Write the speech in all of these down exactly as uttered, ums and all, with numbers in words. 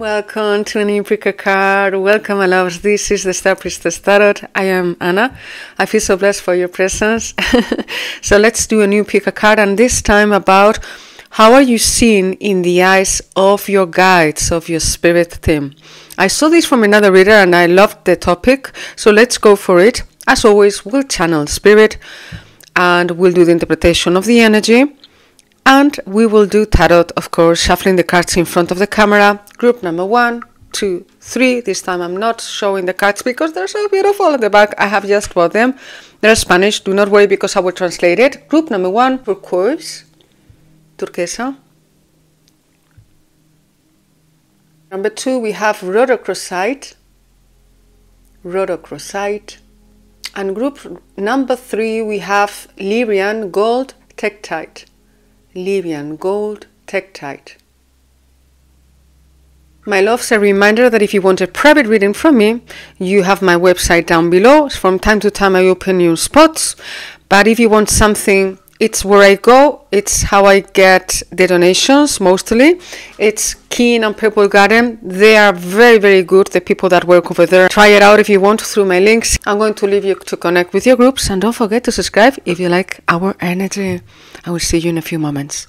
Welcome to an Impreca card. Welcome, my loves. This is the Star Priestess Tarot. I am Anna. I feel so blessed for your presence. So let's do a new Impreca card, and this time about how are you seen in the eyes of your guides, of your spirit team. I saw this from another reader and I loved the topic, so let's go for it. As always, we'll channel spirit and we'll do the interpretation of the energy. And we will do tarot, of course, shuffling the cards in front of the camera. Group number one, two, three. This time I'm not showing the cards because they're so beautiful at the back. I have just bought them. They're Spanish. Do not worry because I will translate it. Group number one, turquoise, turquesa. Number two, we have rhodochrosite, rhodochrosite. And group number three, we have Lybian Gold Tektite. Lybian Gold Tektite. My loves, a reminder that if you want a private reading from me, you have my website down below. From time to time I open new spots, but if you want something, it's where I go, it's how I get the donations mostly. It's Keen and Purple Garden. They are very, very good, the people that work over there. Try it out if you want through my links. I'm going to leave you to connect with your groups, and don't forget to subscribe if you like our energy. I will see you in a few moments.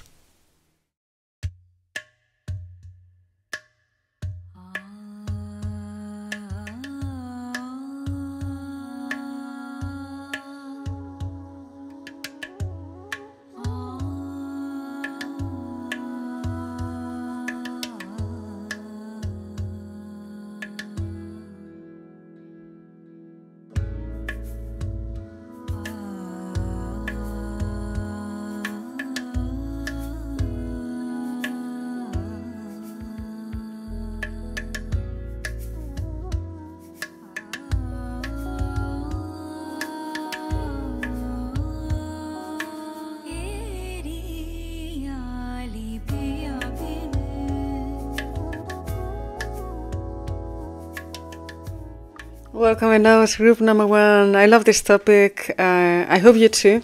Welcome, my loves. Group number one. I love this topic. Uh, I hope you too.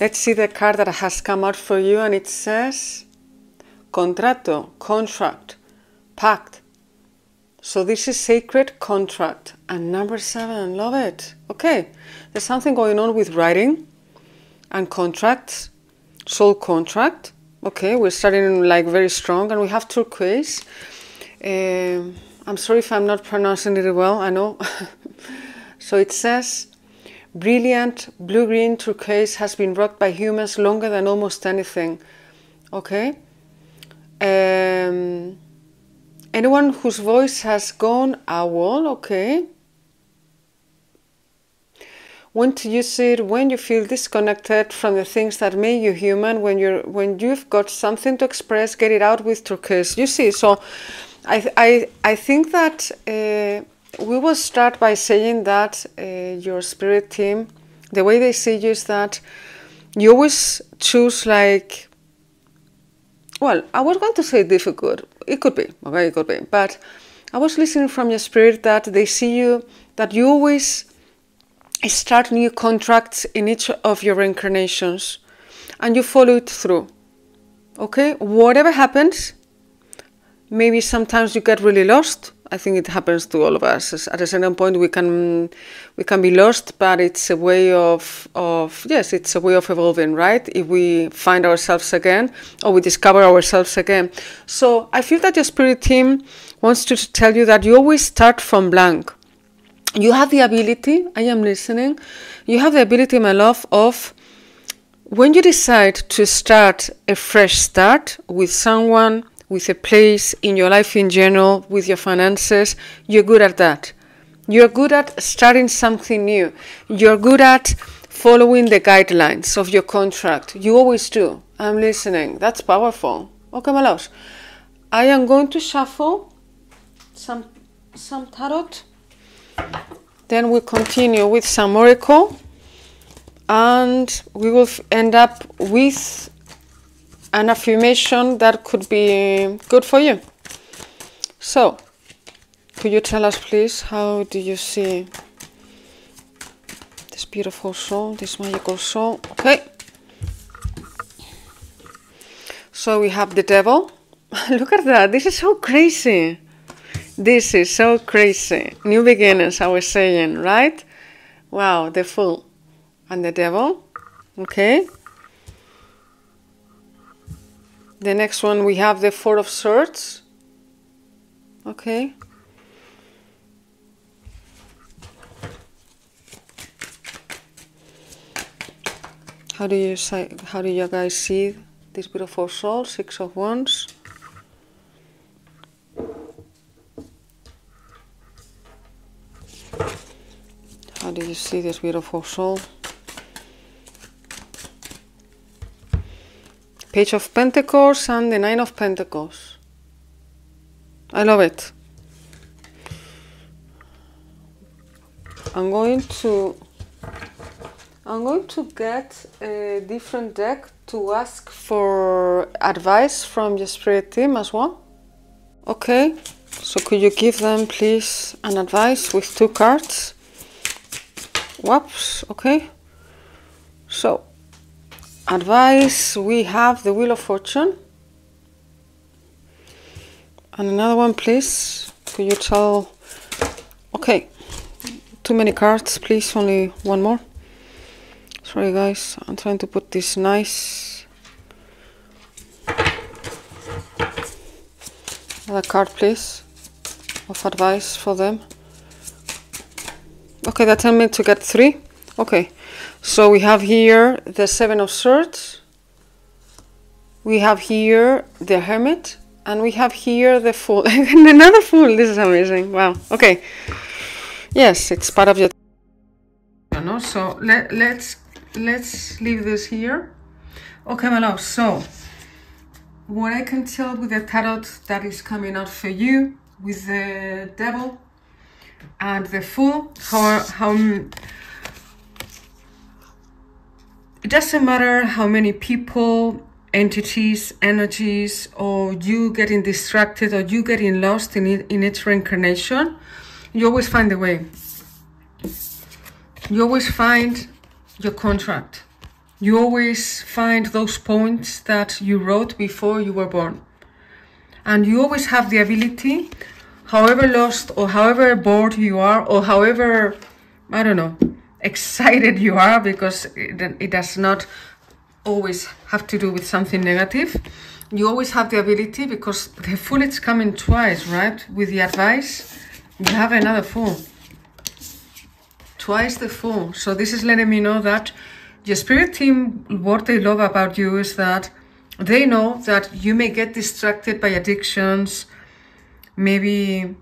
Let's see the card that has come out for you, and it says contrato, contract, pact. So this is sacred contract. And number seven, love it. Okay, there's something going on with writing and contracts, soul contract. Okay, we're starting like very strong, and we have turquoise. Um, I'm sorry if I'm not pronouncing it well, I know. So it says, brilliant blue-green turquoise has been rocked by humans longer than almost anything. Okay. Um, anyone whose voice has gone owl, okay. When to use it, when you feel disconnected from the things that make you human, when, you're, when you've got something to express, get it out with turquoise. You see, so I, I, I think that uh, we will start by saying that uh, your spirit team, the way they see you is that you always choose like, well, I was going to say difficult. It could be, okay, it could be. But I was listening from your spirit that they see you, that you always start new contracts in each of your reincarnations and you follow it through, okay? Whatever happens, maybe sometimes you get really lost. I think it happens to all of us. At a certain point, we can we can be lost, but it's a way of of yes, it's a way of evolving, right? If we find ourselves again, or we discover ourselves again. So I feel that your spirit team wants to tell you that you always start from blank. You have the ability. I am listening. You have the ability, my love, of when you decide to start a fresh start with someone, with a place in your life in general, with your finances, you're good at that. You're good at starting something new. You're good at following the guidelines of your contract. You always do. I'm listening. That's powerful. Okay, my loves. I am going to shuffle some, some tarot. Then we'll continue with some oracle. And we will end up with an affirmation that could be good for you. So, could you tell us, please, how do you see this beautiful soul, this magical soul? Okay. So we have the devil. Look at that. This is so crazy. This is so crazy. New beginnings, I was saying, right? Wow, the Fool and the Devil. Okay. The next one, we have the Four of Swords. Okay. How do you say, how do you guys see this beautiful soul? Six of Wands. How do you see this beautiful soul? Page of Pentacles and the Nine of Pentacles. I love it. I'm going to I'm going to get a different deck to ask for advice from your spirit team as well. Okay, so could you give them, please, an advice with two cards? Whoops, okay. So, advice, we have the Wheel of Fortune. And another one, please. Could you tell... Okay, too many cards, please, only one more. Sorry guys, I'm trying to put this nice. Another card, please, of advice for them. Okay, that tells me to get three. Okay, so we have here the Seven of Swords. We have here the Hermit. And we have here the Fool. And another Fool, this is amazing, wow. Okay, yes, it's part of your... No, so let, let's... Let's leave this here. Okay, my love, so what I can tell with the tarot that is coming out for you with the Devil and the Fool, how, how it doesn't matter how many people, entities, energies, or you getting distracted or you getting lost in it, in its reincarnation, you always find a way. You always find your contract. You always find those points that you wrote before you were born. And you always have the ability, however lost or however bored you are, or however, I don't know, excited you are, because it, it does not always have to do with something negative. You always have the ability, because the Fool is coming twice, right? With the advice, you have another Fool. Twice the Fool. So this is letting me know that your spirit team, what they love about you is that they know that you may get distracted by addictions, maybe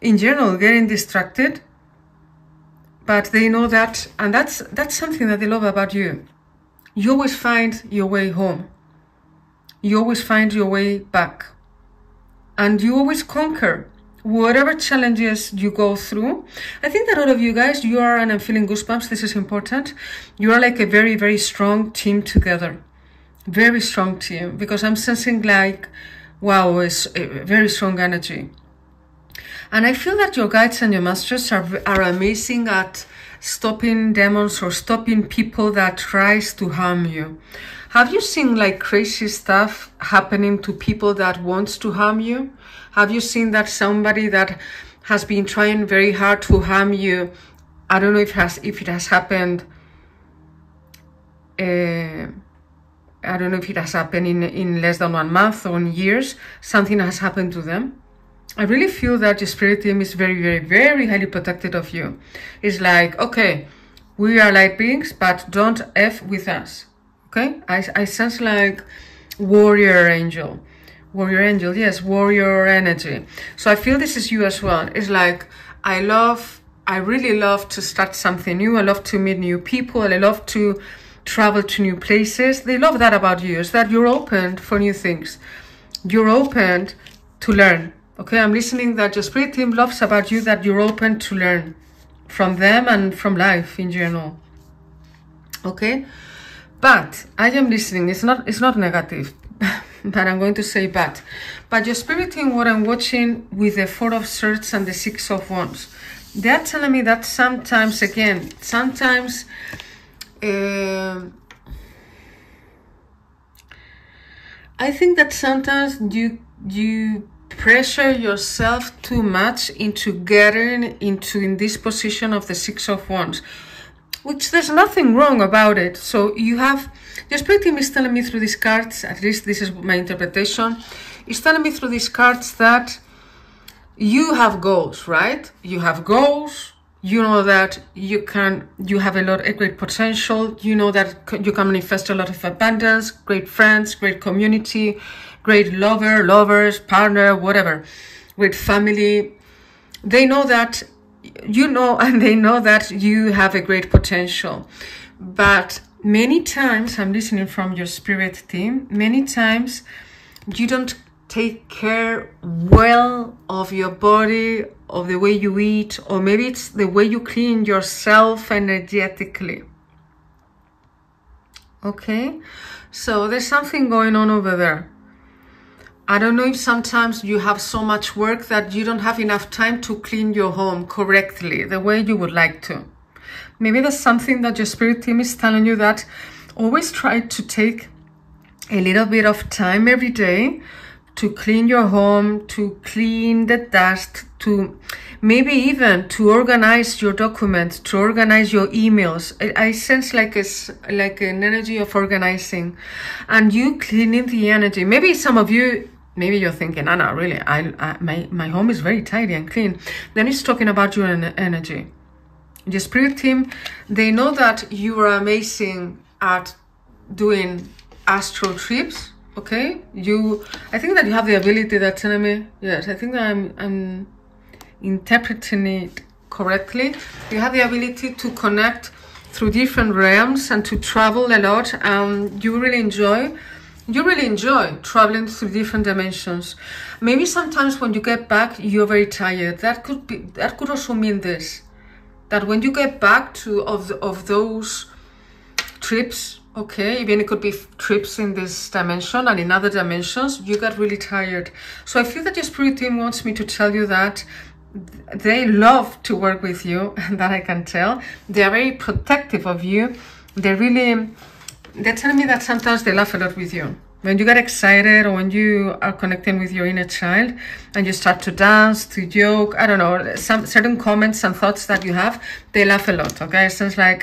in general getting distracted, but they know that, and that's that's something that they love about you. You always find your way home. You always find your way back. And you always conquer whatever challenges you go through. I think that all of you guys, you are, and I'm feeling goosebumps, this is important, you are like a very, very strong team together. Very strong team, because I'm sensing like, wow, it's a very strong energy. And I feel that your guides and your masters are, are amazing at stopping demons or stopping people that tries to harm you. Have you seen like crazy stuff happening to people that wants to harm you? Have you seen that somebody that has been trying very hard to harm you? I don't know if it has, if it has happened. Uh, I don't know if it has happened in, in less than one month or in years. Something has happened to them. I really feel that your spirit team is very, very, very highly protected of you. It's like, okay, we are light beings, but don't F with us. Okay? I, I sense like warrior angel. Warrior angel, yes, warrior energy. So I feel this is you as well. It's like, I love, I really love to start something new. I love to meet new people. I love to travel to new places. They love that about you, is that you're open for new things. You're open to learn. Okay, I'm listening that your spirit team loves about you that you're open to learn from them and from life in general. Okay, but I am listening. It's not, it's not negative. But I'm going to say but. But your spirit team, what I'm watching with the Four of Swords and the Six of Wands, they're telling me that sometimes, again, sometimes uh, I think that sometimes you you pressure yourself too much into getting into in this position of the Six of Wands, which there's nothing wrong about it. So you have, the expecting is telling me through these cards, at least this is my interpretation, it's telling me through these cards that you have goals, right? You have goals, you know that you can, you have a lot, a great potential, you know that you can manifest a lot of abundance, great friends, great community, great lover, lovers, partner, whatever, great family. They know that, you know, and they know that you have a great potential. But many times, I'm listening from your spirit team, many times you don't take care well of your body, of the way you eat, or maybe it's the way you clean yourself energetically. Okay, so there's something going on over there. I don't know if sometimes you have so much work that you don't have enough time to clean your home correctly, the way you would like to. Maybe there's something that your spirit team is telling you, that always try to take a little bit of time every day to clean your home, to clean the dust, to maybe even to organize your documents, to organize your emails. I, I sense like a, like an energy of organizing and you cleaning the energy. Maybe some of you, maybe you're thinking, Anna, really, I, I, my, my home is very tidy and clean. Then it's talking about your energy. Your spirit team, they know that you are amazing at doing astral trips, okay? You, I think that you have the ability, that's telling me, yes, I think that I'm, I'm interpreting it correctly. You have the ability to connect through different realms and to travel a lot. Um, you really enjoy You really enjoy traveling through different dimensions. Maybe sometimes when you get back, you're very tired. That could be. That could also mean this, that when you get back to of of those trips, okay, even it could be trips in this dimension and in other dimensions, you get really tired. So I feel that your spirit team wants me to tell you that they love to work with you, and that I can tell. They are very protective of you. They really. They're telling me that sometimes they laugh a lot with you. When you get excited or when you are connecting with your inner child and you start to dance, to joke, I don't know, some certain comments and thoughts that you have, they laugh a lot, okay? It sounds like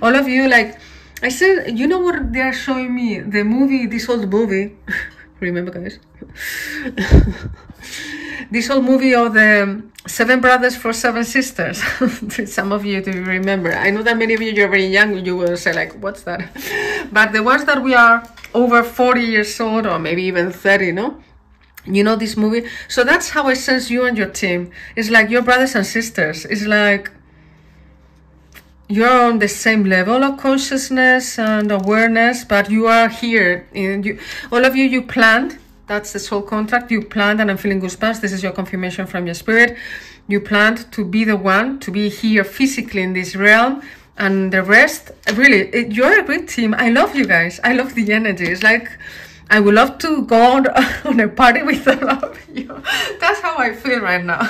all of you, like, I said, you know what they are showing me? The movie, this old movie, remember guys? This old movie of the Seven Brothers for Seven Sisters. Some of you do remember. I know that many of you, you're very young, you will say like, what's that? But the ones that we are over forty years old or maybe even thirty, no? You know this movie? So that's how I sense you and your team. It's like your brothers and sisters. It's like you're on the same level of consciousness and awareness, but you are here. And you, all of you, you planned. That's the soul contract. You planned, and I'm feeling goosebumps. This is your confirmation from your spirit. You planned to be the one, to be here physically in this realm. And the rest, really, it, you're a great team. I love you guys. I love the energy. It's like, I would love to go on, on a party with all of you. That's how I feel right now.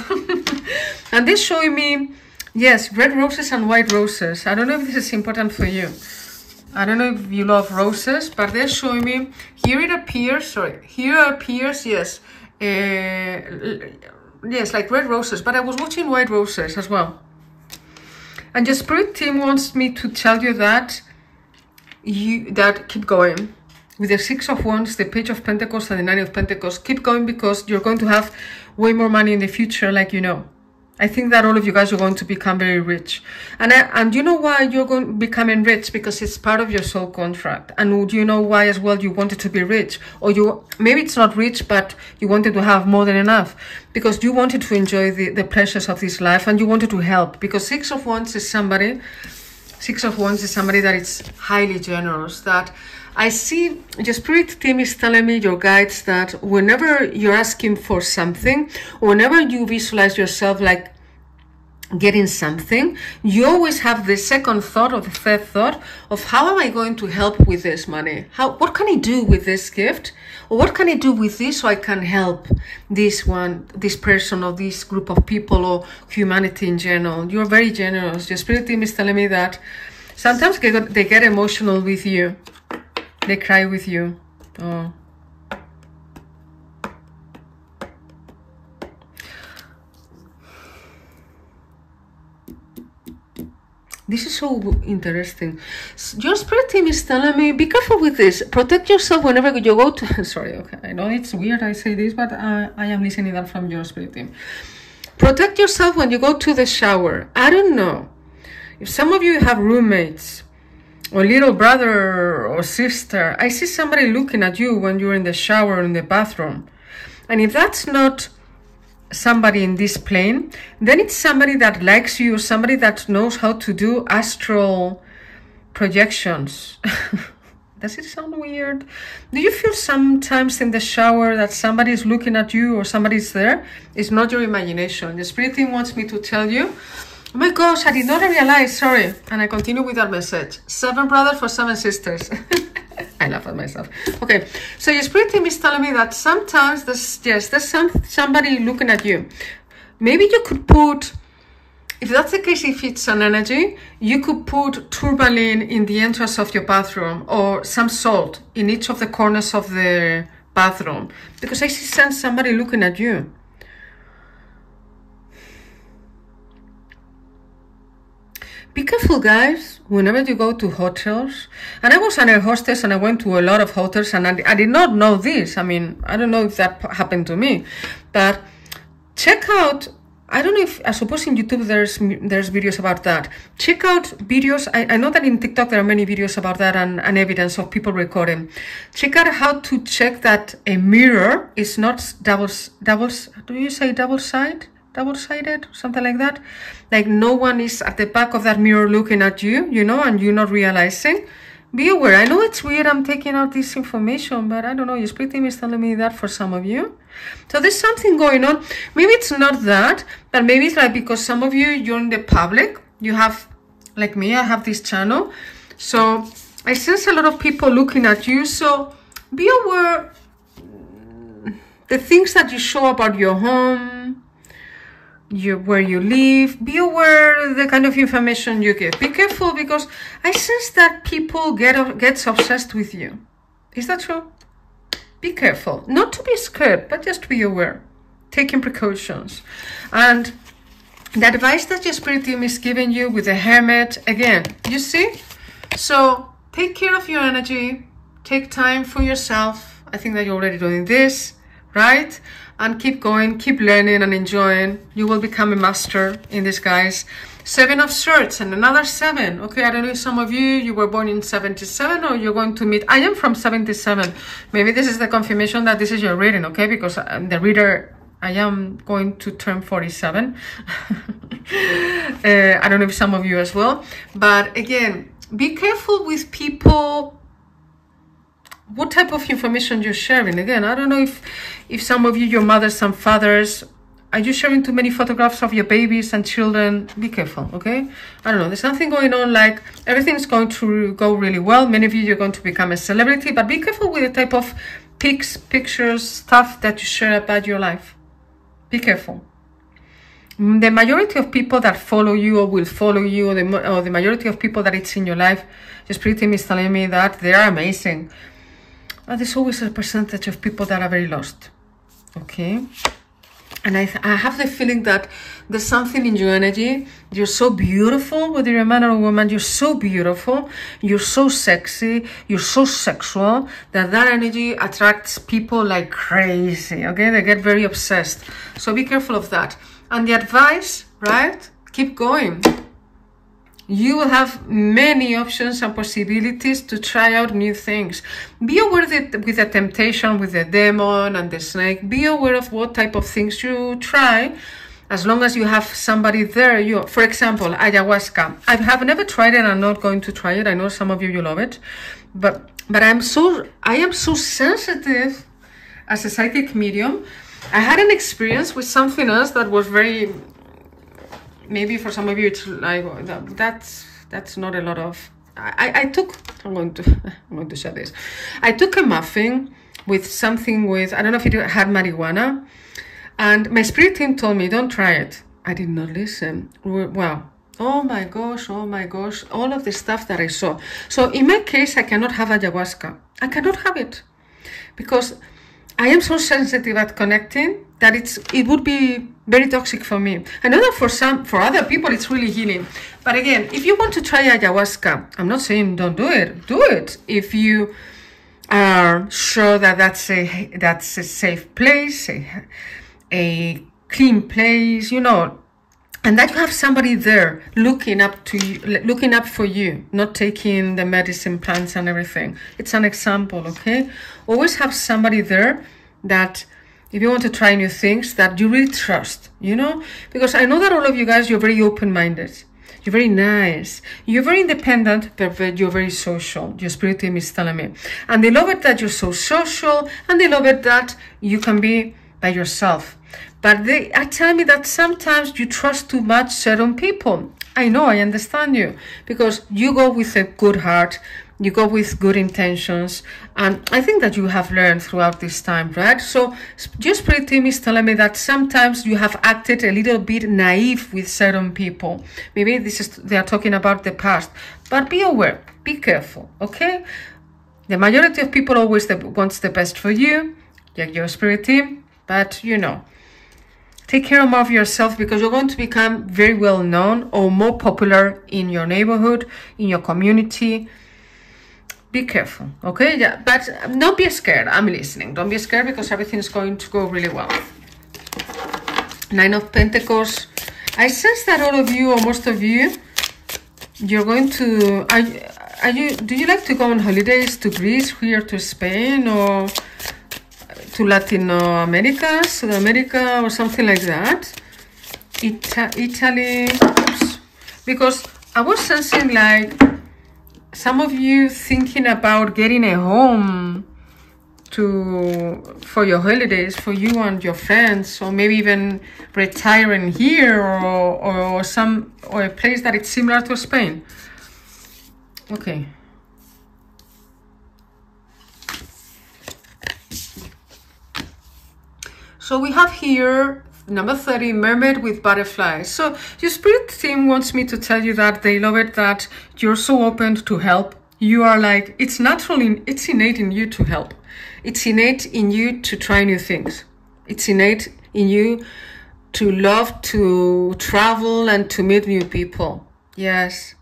And this showing me, yes, red roses and white roses. I don't know if this is important for you. I don't know if you love roses, but they're showing me, here it appears, sorry, here appears, yes, uh, yes, like red roses, but I was watching white roses as well. And your spirit team wants me to tell you that, you that keep going. With the Six of Wands, the Page of Pentacles, and the Nine of Pentacles, keep going, because you're going to have way more money in the future, like you know. I think that all of you guys are going to become very rich. And I, and you know why you're going becoming rich? Because it's part of your soul contract. And you know why as well you wanted to be rich? Or you, maybe it's not rich, but you wanted to have more than enough. Because you wanted to enjoy the, the pleasures of this life and you wanted to help. Because Six of Wands is somebody, Six of Wands is somebody that is highly generous. That I see your spirit team is telling me, your guides, that whenever you're asking for something, whenever you visualize yourself like getting something, you always have the second thought or the third thought of, how am I going to help with this money? How, what can I do with this gift? Or what can I do with this so I can help this one, this person, or this group of people, or humanity in general? You're very generous. Your spirit team is telling me that sometimes they get, they get emotional with you. They cry with you. Oh. This is so interesting. Your spirit team is telling me, be careful with this. Protect yourself whenever you go to... Sorry, okay. I know it's weird I say this, but uh, I am listening that from your spirit team. Protect yourself when you go to the shower. I don't know. If some of you have roommates or little brother or sister, I see somebody looking at you when you're in the shower or in the bathroom. And if that's not somebody in this plane, then it's somebody that likes you, somebody that knows how to do astral projections. Does it sound weird? Do you feel sometimes in the shower that somebody is looking at you or somebody's there? It's not your imagination. The spirit team wants me to tell you. Oh my gosh, I did not realize, sorry. And I continue with that message. Seven brothers for seven sisters. I laugh at myself. Okay, so your spirit team is telling me that sometimes there's, yes, there's some, somebody looking at you. Maybe you could put, if that's the case, if it's an energy, you could put tourmaline in the entrance of your bathroom or some salt in each of the corners of the bathroom. Because I see some, somebody looking at you. Be careful, guys, whenever you go to hotels. And I was an air hostess and I went to a lot of hotels and I, I did not know this. I mean, I don't know if that happened to me. But check out, I don't know if, I suppose in YouTube there's there's videos about that. Check out videos. I, I know that in TikTok there are many videos about that and, and evidence of people recording. Check out how to check that a mirror is not double, double, do you say double-sided? double-sided, something like that, like no one is at the back of that mirror looking at you, you know, and you're not realizing. Be aware. I know it's weird I'm taking out this information, but I don't know, your spirit team is telling me that for some of you. So there's something going on. Maybe it's not that, but maybe it's like because some of you, you're in the public, you have, like me, I have this channel, so I sense a lot of people looking at you, so be aware the things that you show about your home, you, where you live, be aware the kind of information you give. Be careful because I sense that people get gets obsessed with you. Is that true? Be careful. Not to be scared, but just be aware. Taking precautions. And the advice that your spirit team is giving you with the hermit, again, you see? So take care of your energy. Take time for yourself. I think that you're already doing this, right? And keep going, keep learning and enjoying. You will become a master in this, guys. Seven of Swords and another seven. Okay, I don't know if some of you, you were born in seventy-seven or you're going to meet. I am from seventy-seven. Maybe this is the confirmation that this is your reading, okay? Because I'm the reader, I am going to turn forty-seven. uh, I don't know if some of you as well. But again, be careful with people. What type of information you're sharing? Again, I don't know if, if some of you, your mothers, some fathers, are you sharing too many photographs of your babies and children? Be careful, okay? I don't know. There's something going on, like everything's going to go really well. Many of you, you're going to become a celebrity, but be careful with the type of pics, pictures, stuff that you share about your life. Be careful. The majority of people that follow you or will follow you, or the, or the majority of people that it's in your life, your spirit team is telling me that they are amazing. But there's always a percentage of people that are very lost, okay? And I, I have the feeling that there's something in your energy. You're so beautiful, whether you're a man or a woman, you're so beautiful, you're so sexy, you're so sexual, that that energy attracts people like crazy, okay? They get very obsessed. So be careful of that. And the advice, right? Keep going. You will have many options and possibilities to try out new things. Be aware that with the temptation, with the demon and the snake, be aware of what type of things you try, as long as you have somebody there. You, for example, ayahuasca. I have never tried it and I'm not going to try it. I know some of you, you love it. But, but I'm so, I am so sensitive as a psychic medium. I had an experience with something else that was very... Maybe for some of you, it's like that, that's that's not a lot of. I, I took. I'm going to. I'm going to share this. I took a muffin with something with. I don't know if it had marijuana, and my spirit team told me, "Don't try it." I did not listen. Wow. Oh my gosh. Oh my gosh. All of the stuff that I saw. So in my case, I cannot have ayahuasca. I cannot have it because I am so sensitive at connecting that it's it would be very toxic for me. I know that for some for other people it's really healing. But again, if you want to try ayahuasca, I'm not saying don't do it. Do it if you are sure that that's a that's a safe place, a, a clean place, you know, and that you have somebody there looking up to you, looking up for you, not taking the medicine plants and everything. It's an example, okay? Always have somebody there that, if you want to try new things, that you really trust, you know? Because I know that all of you guys, you're very open-minded. You're very nice. You're very independent, but you're very social. Your spirit team is telling me. And they love it that you're so social, and they love it that you can be by yourself. But they are telling me that sometimes you trust too much certain people. I know, I understand you, because you go with a good heart, you go with good intentions, and I think that you have learned throughout this time, right? So your spirit team is telling me that sometimes you have acted a little bit naive with certain people. Maybe this is they are talking about the past, but be aware, be careful, okay? The majority of people always wants the best for you, like your spirit team, but you know. Take care of yourself, because you're going to become very well known or more popular in your neighborhood, in your community. Be careful, okay? Yeah, but don't be scared. I'm listening. Don't be scared, because everything's going to go really well. Nine of Pentacles. I sense that all of you, or most of you, you're going to. Are, are you? Do you like to go on holidays to Greece, here to Spain, or to Latin America, South America, or something like that? Ita Italy, oops. Because I was sensing like some of you thinking about getting a home to for your holidays, for you and your friends, or maybe even retiring here, or or, or some or a place that it's similar to Spain. Okay. So we have here number thirty, Mermaid with Butterflies. So your spirit team wants me to tell you that they love it that you're so open to help. You are like, it's natural, in, it's innate in you to help. It's innate in you to try new things. It's innate in you to love, to travel, and to meet new people. Yes.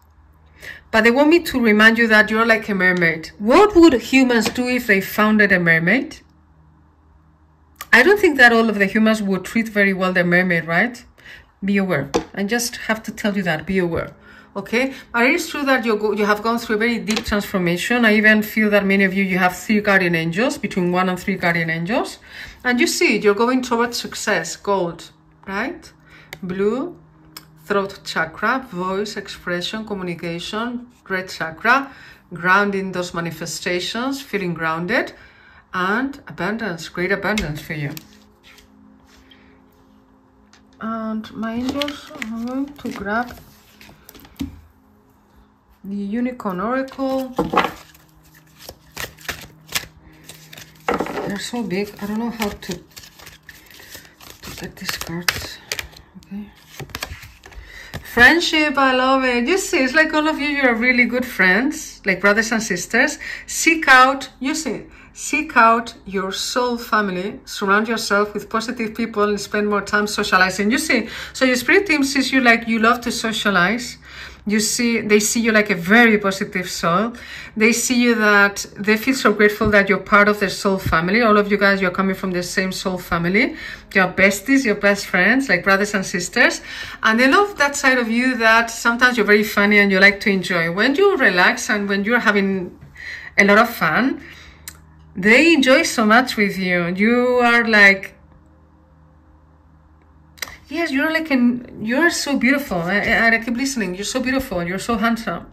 But they want me to remind you that you're like a mermaid. What would humans do if they founded a mermaid? I don't think that all of the humans would treat very well the mermaid, right? Be aware. I just have to tell you that. Be aware. Okay? But it is true that you go, you have gone through a very deep transformation. I even feel that many of you, you have three guardian angels, between one and three guardian angels. And you see, you're going towards success, gold, right? Blue, throat chakra, voice, expression, communication, red chakra, grounding those manifestations, feeling grounded. And abundance, great abundance for you. And my angels, I'm going to grab the Unicorn Oracle. They're so big, I don't know how to, to get these cards. Okay. Friendship, I love it. You see, it's like all of you, you're really good friends, like brothers and sisters. Seek out, you see, seek out your soul family. Surround yourself with positive people and spend more time socializing. You see, so your spirit team sees you like you love to socialize. You see, they see you like a very positive soul. They see you that they feel so grateful that you're part of their soul family. All of you guys, you're coming from the same soul family. Your besties, your best friends, like brothers and sisters. And they love that side of you that sometimes you're very funny and you like to enjoy. When you relax and when you're having a lot of fun, they enjoy so much with you. You are like, yes, you're like an, you're so beautiful. I, I, I keep listening. You're so beautiful. You're so handsome.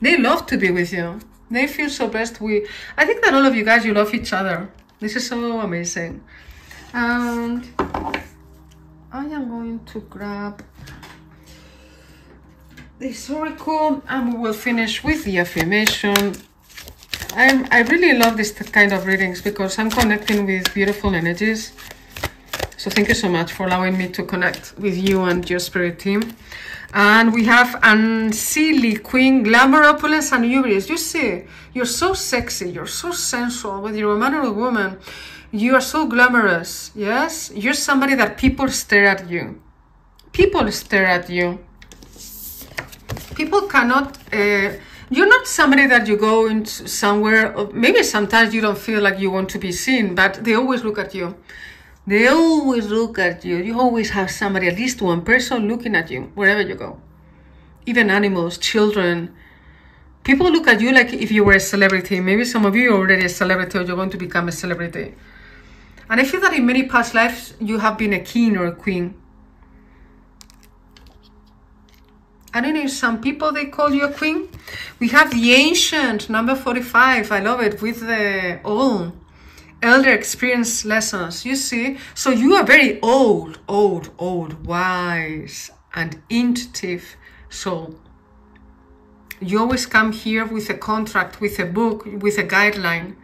They love to be with you. They feel so blessed. We, I think that all of you guys, you love each other. This is so amazing. And I am going to grab this oracle, and we will finish with the affirmation. I'm, I really love this kind of readings because I'm connecting with beautiful energies. So thank you so much for allowing me to connect with you and your spirit team. And we have Unseelie Queen, Glamour, Opulence, and Hubris. You see, you're so sexy, you're so sensual, whether you're a man or a woman. You are so glamorous, yes? You're somebody that people stare at you. People stare at you. People cannot... Uh, you're not somebody that you go into somewhere... Maybe sometimes you don't feel like you want to be seen, but they always look at you. They always look at you. You always have somebody, at least one person, looking at you wherever you go. Even animals, children. People look at you like if you were a celebrity. Maybe some of you are already a celebrity or you're going to become a celebrity. And I feel that in many past lives, you have been a king or a queen. I don't know if some people, they call you a queen. We have the Ancient, number forty-five. I love it, with the all. Elder experience lessons, you see. So you are very old, old, old, wise and intuitive soul. You always come here with a contract, with a book, with a guideline.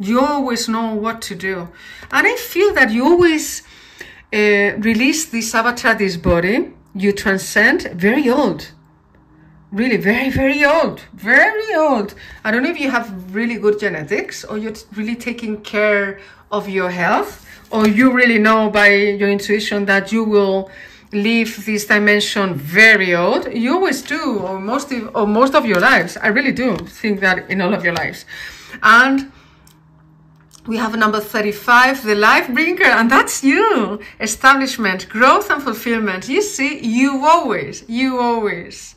You always know what to do. And I feel that you always uh, release this avatar, this body. You transcend very old. Really, very, very old, very old. I don't know if you have really good genetics or you're really taking care of your health, or you really know by your intuition that you will leave this dimension very old. You always do, or most of, or most of your lives. I really do think that in all of your lives. And we have number thirty-five, the Life Bringer, and that's you. Establishment, growth and fulfillment. You see, you always, you always...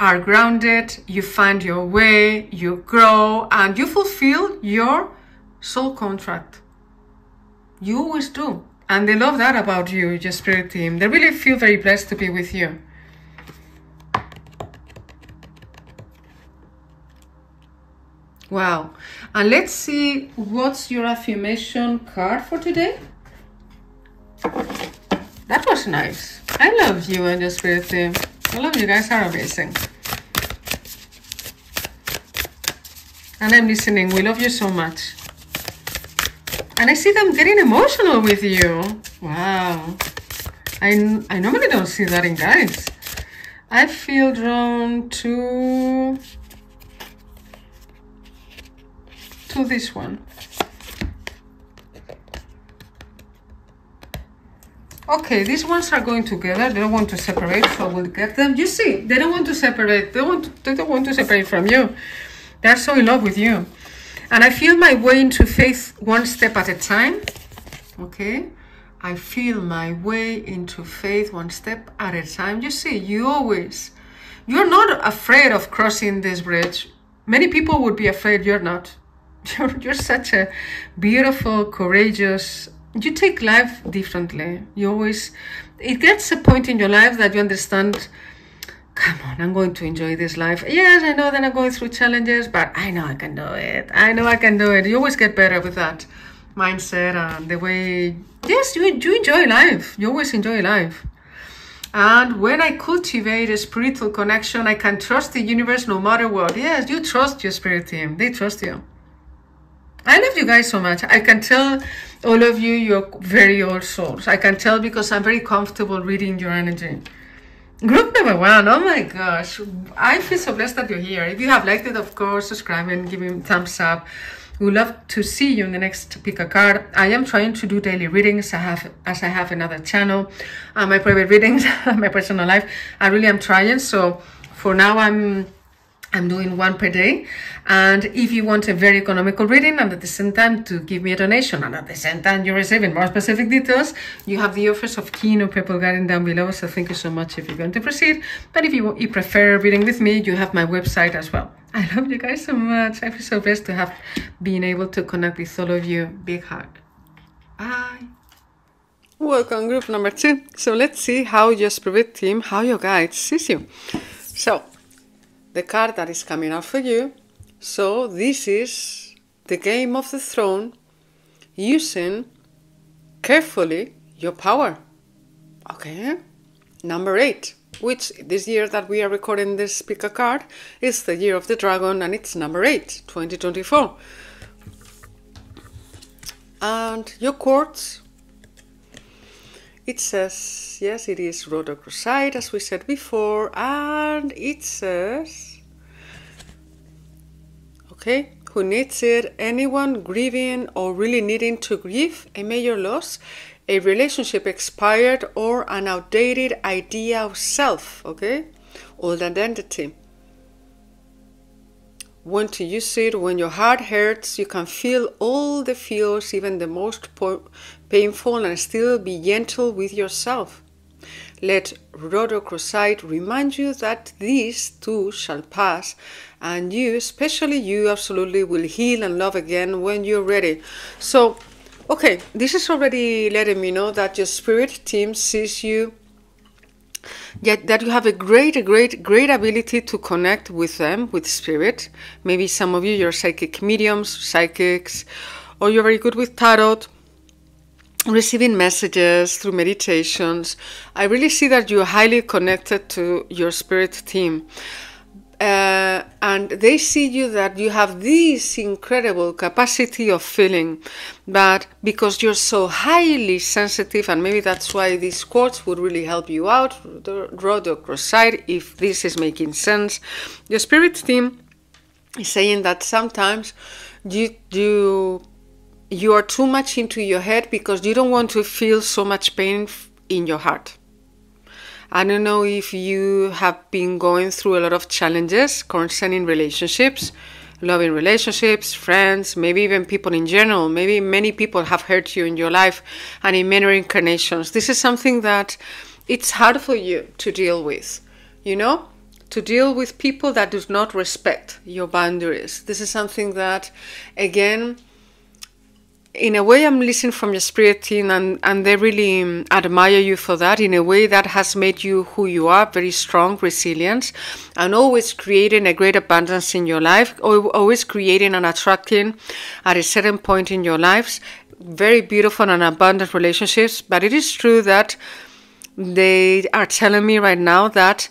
are grounded, you find your way, you grow, and you fulfill your soul contract. You always do. And they love that about you, your spirit team. They really feel very blessed to be with you. Wow. And let's see what's your affirmation card for today. That was nice. I love you and your spirit team. I love you guys, are amazing. And I'm listening. We love you so much. And I see them getting emotional with you. Wow. I, I normally don't see that in guys. I feel drawn to... to this one. Okay, these ones are going together. They don't want to separate, so we'll get them. You see, they don't want to separate. They want to, they don't want to separate from you. They're so in love with you. And I feel my way into faith one step at a time. Okay? I feel my way into faith one step at a time. You see, you always... You're not afraid of crossing this bridge. Many people would be afraid. You're not. You're, you're such a beautiful, courageous... You take life differently. You always, it gets a point in your life that you understand, come on, I'm going to enjoy this life. Yes, I know that I'm going through challenges, but I know I can do it. I know I can do it. You always get better with that mindset and the way, yes, you, you enjoy life. You always enjoy life. And when I cultivate a spiritual connection, I can trust the universe no matter what. Yes, you trust your spirit team. They trust you. I love you guys so much. I can tell all of you, you're very old souls. I can tell because I'm very comfortable reading your energy. Group number one, oh my gosh. I feel so blessed that you're here. If you have liked it, of course, subscribe and give me a thumbs up. We'd love to see you in the next Pick a Card. I am trying to do daily readings. I have, as I have another channel, uh, my private readings, my personal life. I really am trying. So for now, I'm... I'm doing one per day. And if you want a very economical reading and at the same time to give me a donation and at the same time you're receiving more specific details, you have the offers of Keen or Purple Garden down below. So thank you so much if you're going to proceed. But if you, you prefer reading with me, you have my website as well. I love you guys so much. I feel so blessed to have been able to connect with all of you. Big hug. Bye. Welcome group number two. So let's see how your spirit team, how your guide sees you. So... the card that is coming out for you. So this is the Game of the Throne, using carefully your power. Okay, number eight, which this year that we are recording this Pick a Card is the year of the dragon, and it's number eight, twenty twenty-four. And your quartz It says, yes, it is rhodochrosite, as we said before, and it says, okay, who needs it? Anyone grieving or really needing to grieve a major loss, a relationship expired, or an outdated idea of self, okay, old identity. When to use it, when your heart hurts, you can feel all the feels, even the most painful, and still be gentle with yourself. Let rhodochrosite remind you that these too shall pass, and you, especially you, absolutely will heal and love again when you're ready. So, okay, this is already letting me know that your spirit team sees you, yet that you have a great, great, great ability to connect with them, with spirit. Maybe some of you, you're psychic mediums, psychics, or you're very good with tarot, receiving messages through meditations. I really see that you're highly connected to your spirit team. Uh, and they see you that you have this incredible capacity of feeling, but because you're so highly sensitive, and maybe that's why these quartz would really help you out, rhodochrosite, if this is making sense. Your spirit team is saying that sometimes you do, you are too much into your head because you don't want to feel so much pain in your heart. I don't know if you have been going through a lot of challenges concerning relationships, loving relationships, friends, maybe even people in general. Maybe many people have hurt you in your life and in many reincarnations. This is something that it's hard for you to deal with, you know, to deal with people that do not respect your boundaries. This is something that, again, in a way, I'm listening from your spirit team, and, and they really admire you for that, in a way that has made you who you are, very strong, resilient, and always creating a great abundance in your life, always creating and attracting at a certain point in your lives, very beautiful and abundant relationships. But it is true that they are telling me right now that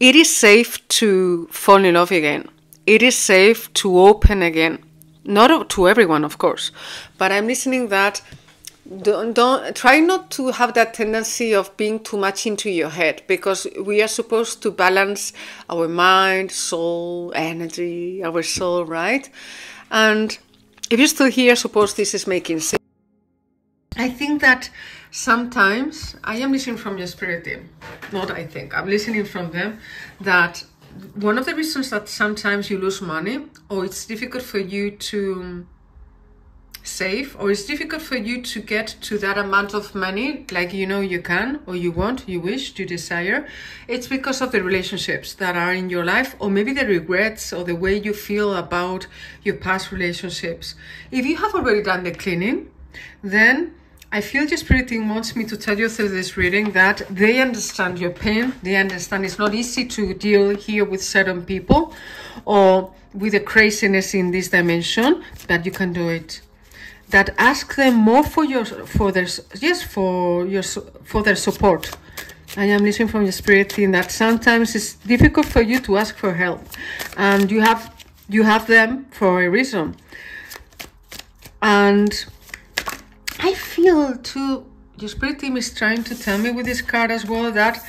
it is safe to fall in love again. It is safe to open again. Not to everyone, of course, but I'm listening that don't, don't try not to have that tendency of being too much into your head, because we are supposed to balance our mind, soul, energy, our soul, right? And if you're still here, suppose this is making sense. I think that sometimes I am listening from your spirit team. Not I think, I'm listening from them that one of the reasons that sometimes you lose money, or it's difficult for you to save, or it's difficult for you to get to that amount of money, like you know you can, or you want, you wish, you desire, it's because of the relationships that are in your life, or maybe the regrets, or the way you feel about your past relationships. If you have already done the cleaning, then I feel your spirit team wants me to tell you through this reading that they understand your pain. They understand it's not easy to deal here with certain people or with the craziness in this dimension, but you can do it. That ask them more for your for their yes for your for their support. I am listening from your spirit team that sometimes it's difficult for you to ask for help, and you have you have them for a reason. And I feel too, your spirit team is trying to tell me with this card as well that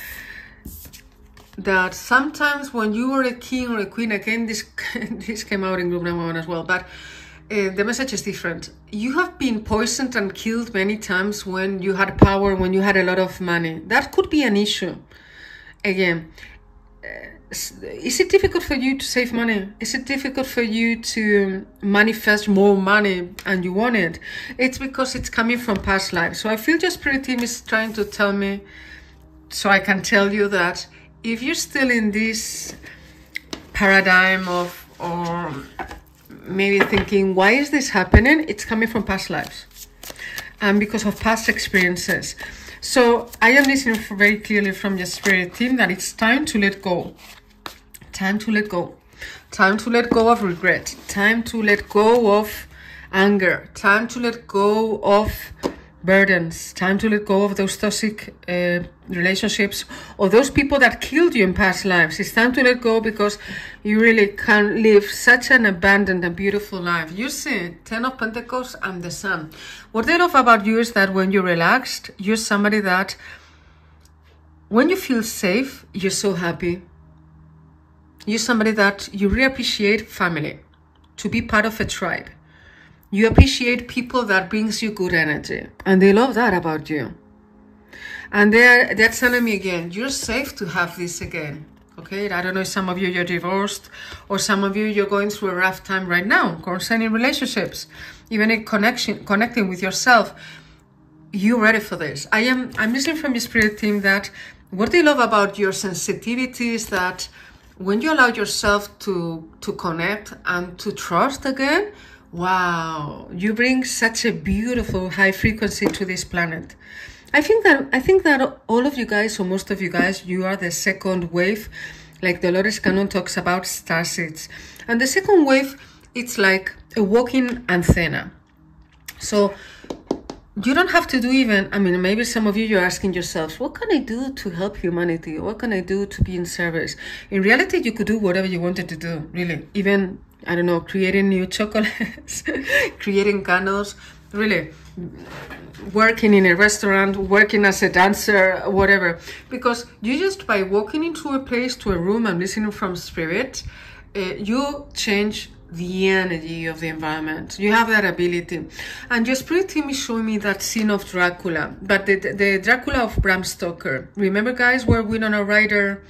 that sometimes when you are a king or a queen, again, this this came out in group number one as well, but uh, the message is different. You have been poisoned and killed many times when you had power, when you had a lot of money. That could be an issue. Again, uh, is it difficult for you to save money? Is it difficult for you to manifest more money and you want it? It's because it's coming from past lives. So I feel your spirit team is trying to tell me, so I can tell you that if you're still in this paradigm of, or maybe thinking, why is this happening? It's coming from past lives and because of past experiences. So I am listening very clearly from your spirit team that it's time to let go. Time to let go. Time to let go of regret. Time to let go of anger. Time to let go of burdens. Time to let go of those toxic uh, relationships or those people that killed you in past lives. It's time to let go because you really can live such an abundant and beautiful life. You see, Ten of Pentacles and the Sun. What they love about you is that when you're relaxed, you're somebody that when you feel safe, you're so happy. You're somebody that you really appreciate family, to be part of a tribe. You appreciate people that brings you good energy. And they love that about you. And they're, they're telling me again, you're safe to have this again. Okay, I don't know if some of you, you're divorced. Or some of you, you're going through a rough time right now concerning relationships. Even in connection, connecting with yourself. You're ready for this. I am, I'm listening from your spirit team that what they love about your sensitivity is that when you allow yourself to, to connect and to trust again, wow, you bring such a beautiful high frequency to this planet. I think that I think that all of you guys, or most of you guys, you are the second wave, like Dolores Cannon talks about star seeds. And the second wave, it's like a walking antenna. So you don't have to do even, I mean, maybe some of you, you're asking yourselves, what can I do to help humanity? What can I do to be in service? In reality, you could do whatever you wanted to do, really. Even, I don't know, creating new chocolates, creating candles, really, working in a restaurant, working as a dancer, whatever. Because you just, by walking into a place, to a room, and listening from spirit, uh, you change the energy of the environment. You have that ability. And your spirit team is showing me that scene of Dracula, but the, the Dracula of Bram Stoker. Remember, guys, where Winona Ryder,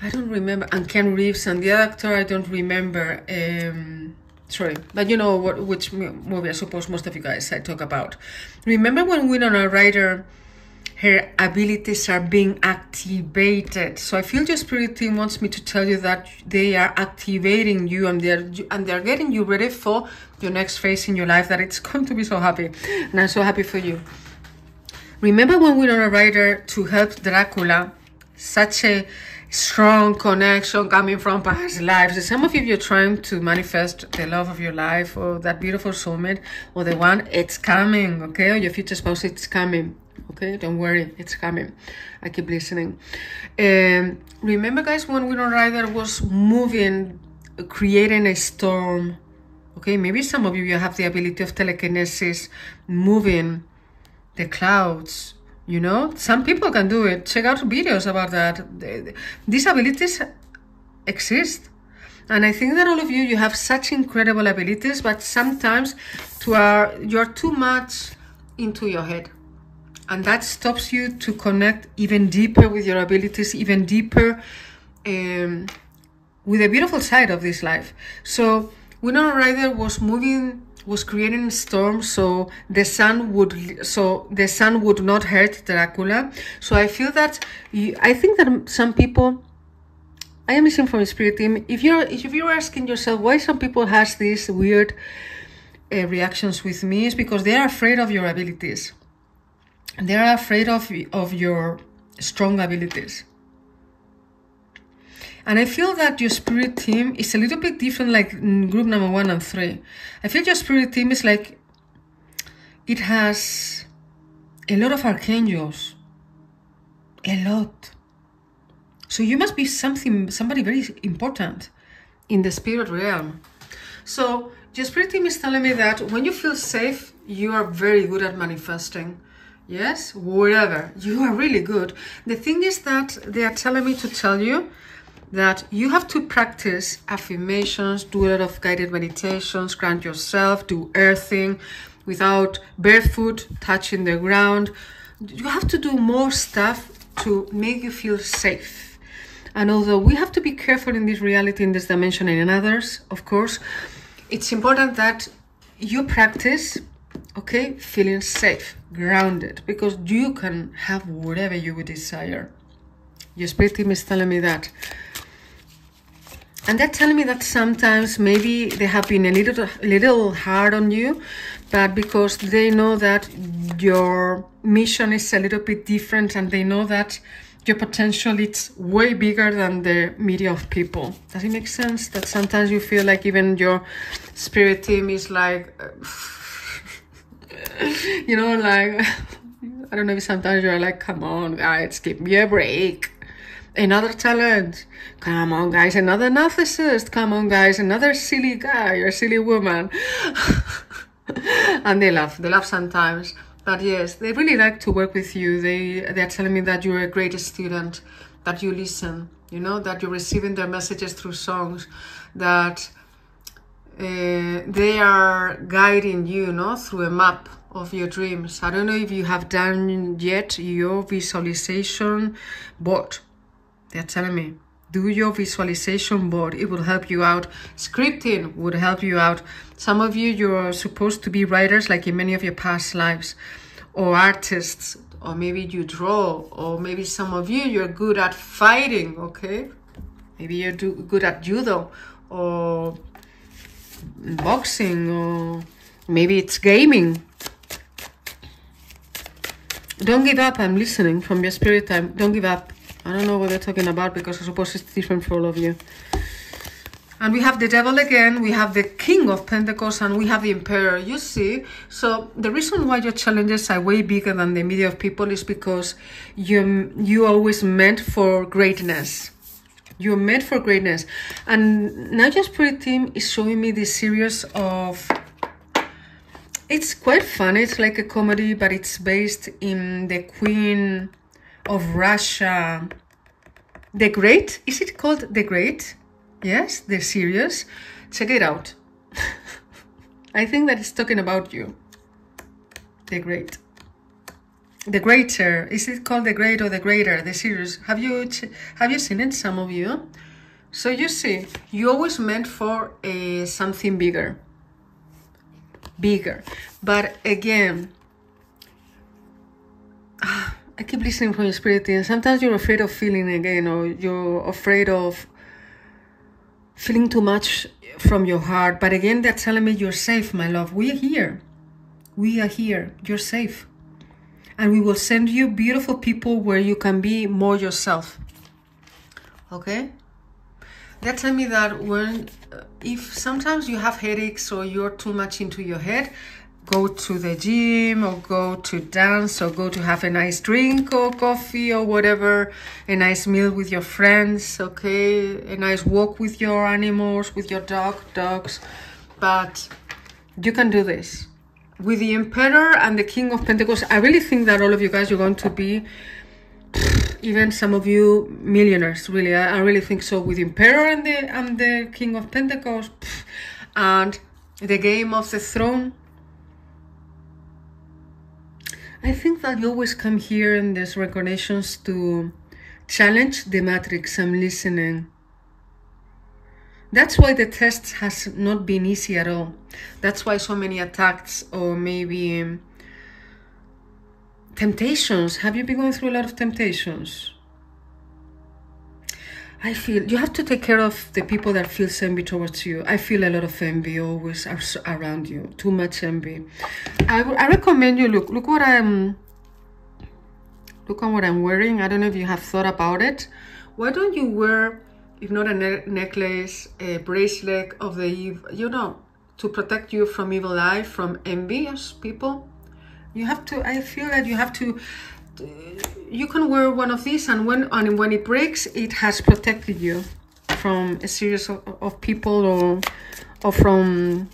I don't remember, and Keanu Reeves, and the other actor, I don't remember. Um, sorry, but you know what, which movie I suppose most of you guys I talk about. Remember when Winona Ryder, her abilities are being activated. So I feel your spirit team wants me to tell you that they are activating you, and they're and they're getting you ready for your next phase in your life, that it's going to be so happy. And I'm so happy for you. Remember when we were a writer to help Dracula, such a strong connection coming from past lives. Some of you, you're trying to manifest the love of your life, or that beautiful soulmate, or the one, it's coming, okay? Or your future spouse, it's coming. Okay, don't worry, it's coming. I keep listening. Um, remember, guys, when Winona Ryder was moving, creating a storm. Okay, maybe some of you, you have the ability of telekinesis, moving the clouds. You know, some people can do it. Check out videos about that. These abilities exist. And I think that all of you, you have such incredible abilities, but sometimes to our, you're too much into your head. And that stops you to connect even deeper with your abilities, even deeper um, with the beautiful side of this life. So Winona Ryder was moving, was creating a storm, so the sun would, so the sun would not hurt Dracula. So I feel that you, I think that some people, I am listening from the spirit team. If you're if you're asking yourself why some people has these weird uh, reactions with me, is because they are afraid of your abilities. They are afraid of, of your strong abilities. And I feel that your spirit team is a little bit different, like group number one and three. I feel your spirit team is like, it has a lot of archangels. A lot. So you must be something, somebody very important in the spirit realm. So your spirit team is telling me that when you feel safe, you are very good at manifesting. Yes, whatever. You are really good. The thing is that they are telling me to tell you that you have to practice affirmations, do a lot of guided meditations, ground yourself, do earthing without barefoot, touching the ground. You have to do more stuff to make you feel safe. And although we have to be careful in this reality, in this dimension, and in others, of course, it's important that you practice, okay, feeling safe, grounded, because you can have whatever you would desire. Your spirit team is telling me that. And they're telling me that sometimes maybe they have been a little, little hard on you, but because they know that your mission is a little bit different, and they know that your potential is way bigger than the media of people. Does it make sense? That sometimes you feel like even your spirit team is like... Uh, You know, like, I don't know, if sometimes you're like, come on, guys, give me a break. Another challenge. Come on, guys, another narcissist. Come on, guys, another silly guy or silly woman. And they laugh. They laugh sometimes. But yes, they really like to work with you. They, they're telling me that you're a great student, that you listen, you know, that you're receiving their messages through songs, that uh, they are guiding you, no, through a map of your dreams. I don't know if you have done yet your visualization board. They're telling me, do your visualization board. It will help you out. Scripting would help you out. Some of you, you're supposed to be writers, like in many of your past lives, or artists, or maybe you draw, or maybe some of you, you're good at fighting, okay? Maybe you're do, good at judo, or boxing, or maybe it's gaming. Don't give up. I'm listening from your spirit time. Don't give up. I don't know what they're talking about, because I suppose it's different for all of you. And we have the devil again, we have the king of pentacles, and we have the emperor, you see. So the reason why your challenges are way bigger than the media of people is because you, you're always meant for greatness. You're meant for greatness. And now your spirit team is showing me this series of... It's quite fun, it's like a comedy, but it's based in the Queen of Russia. The Great? Is it called The Great? Yes, they're serious. Check it out. I think that it's talking about you. The Great. The Greater. Is it called The Great or The Greater? The series. Have you, have you seen it, some of you? So you see, you always meant for a, something bigger. Bigger. But again... I keep listening from your spirit team. Sometimes you're afraid of feeling again, or you're afraid of... feeling too much from your heart, but again, they're telling me you're safe, my love. We're here. We are here. You're safe. And we will send you beautiful people where you can be more yourself. Okay? They're telling me that when, if sometimes you have headaches or you're too much into your head, go to the gym or go to dance or go to have a nice drink or coffee or whatever, a nice meal with your friends, okay? A nice walk with your animals, with your dog, dogs. But you can do this. With the Emperor and the King of Pentacles, I really think that all of you guys, you're going to be, even some of you, millionaires, really. I, I really think so. With the Emperor and the, and the King of Pentacles and the Game of the Throne, I think that you always come here in these recognitions to challenge the matrix. I'm listening. That's why the test has not been easy at all. That's why so many attacks or maybe um, temptations. Have you been going through a lot of temptations? I feel you have to take care of the people that feel envy towards you. I feel a lot of envy always around you. Too much envy. I, I recommend you look. Look what I'm. Look on what I'm wearing. I don't know if you have thought about it. Why don't you wear, if not a ne necklace, a bracelet of the evil? You know, to protect you from evil eye, from envious people. You have to. I feel that you have to. You can wear one of these, and when and when it breaks, it has protected you from a series of, of people or or from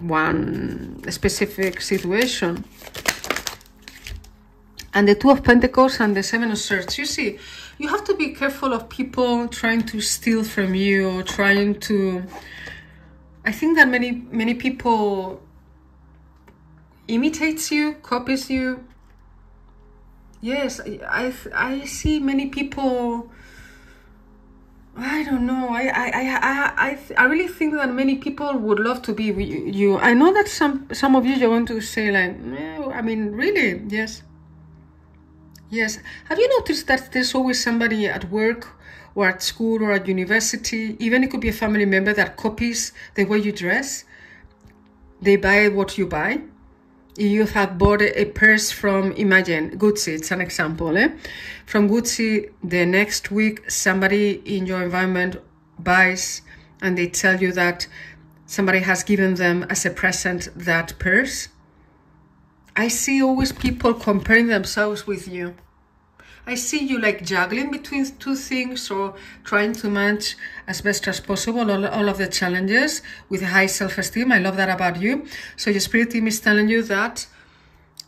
one specific situation. And the Two of Pentacles and the Seven of Swords. You see, you have to be careful of people trying to steal from you or trying to. I think that many many people imitates you, copies you. Yes, I, I see many people, I don't know, I, I, I, I, I really think that many people would love to be with you. I know that some, some of you, you're going to say like, no, I mean, really, yes. Yes. Have you noticed that there's always somebody at work or at school or at university, even it could be a family member that copies the way you dress, they buy what you buy? You have bought a purse from, imagine, Gucci, it's an example, eh? From Gucci, the next week, somebody in your environment buys and they tell you that somebody has given them as a present that purse. I see always people comparing themselves with you. I see you like juggling between two things or trying to manage as best as possible all, all of the challenges with high self-esteem. I love that about you. So your spirit team is telling you that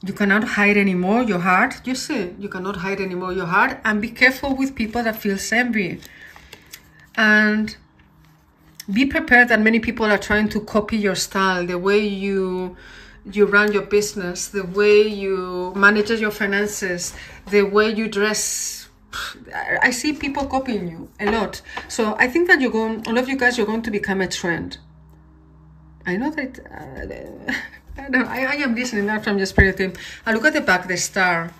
you cannot hide anymore your heart. You see, you cannot hide anymore your heart, and be careful with people that feel envy. And be prepared that many people are trying to copy your style, the way you... you run your business, the way you manage your finances, the way you dress. I see people copying you a lot. So I think that you're going, all of you guys, you're going to become a trend. I know that, uh, I, don't, I, I am listening now from your spirit team. I look at the back, the star.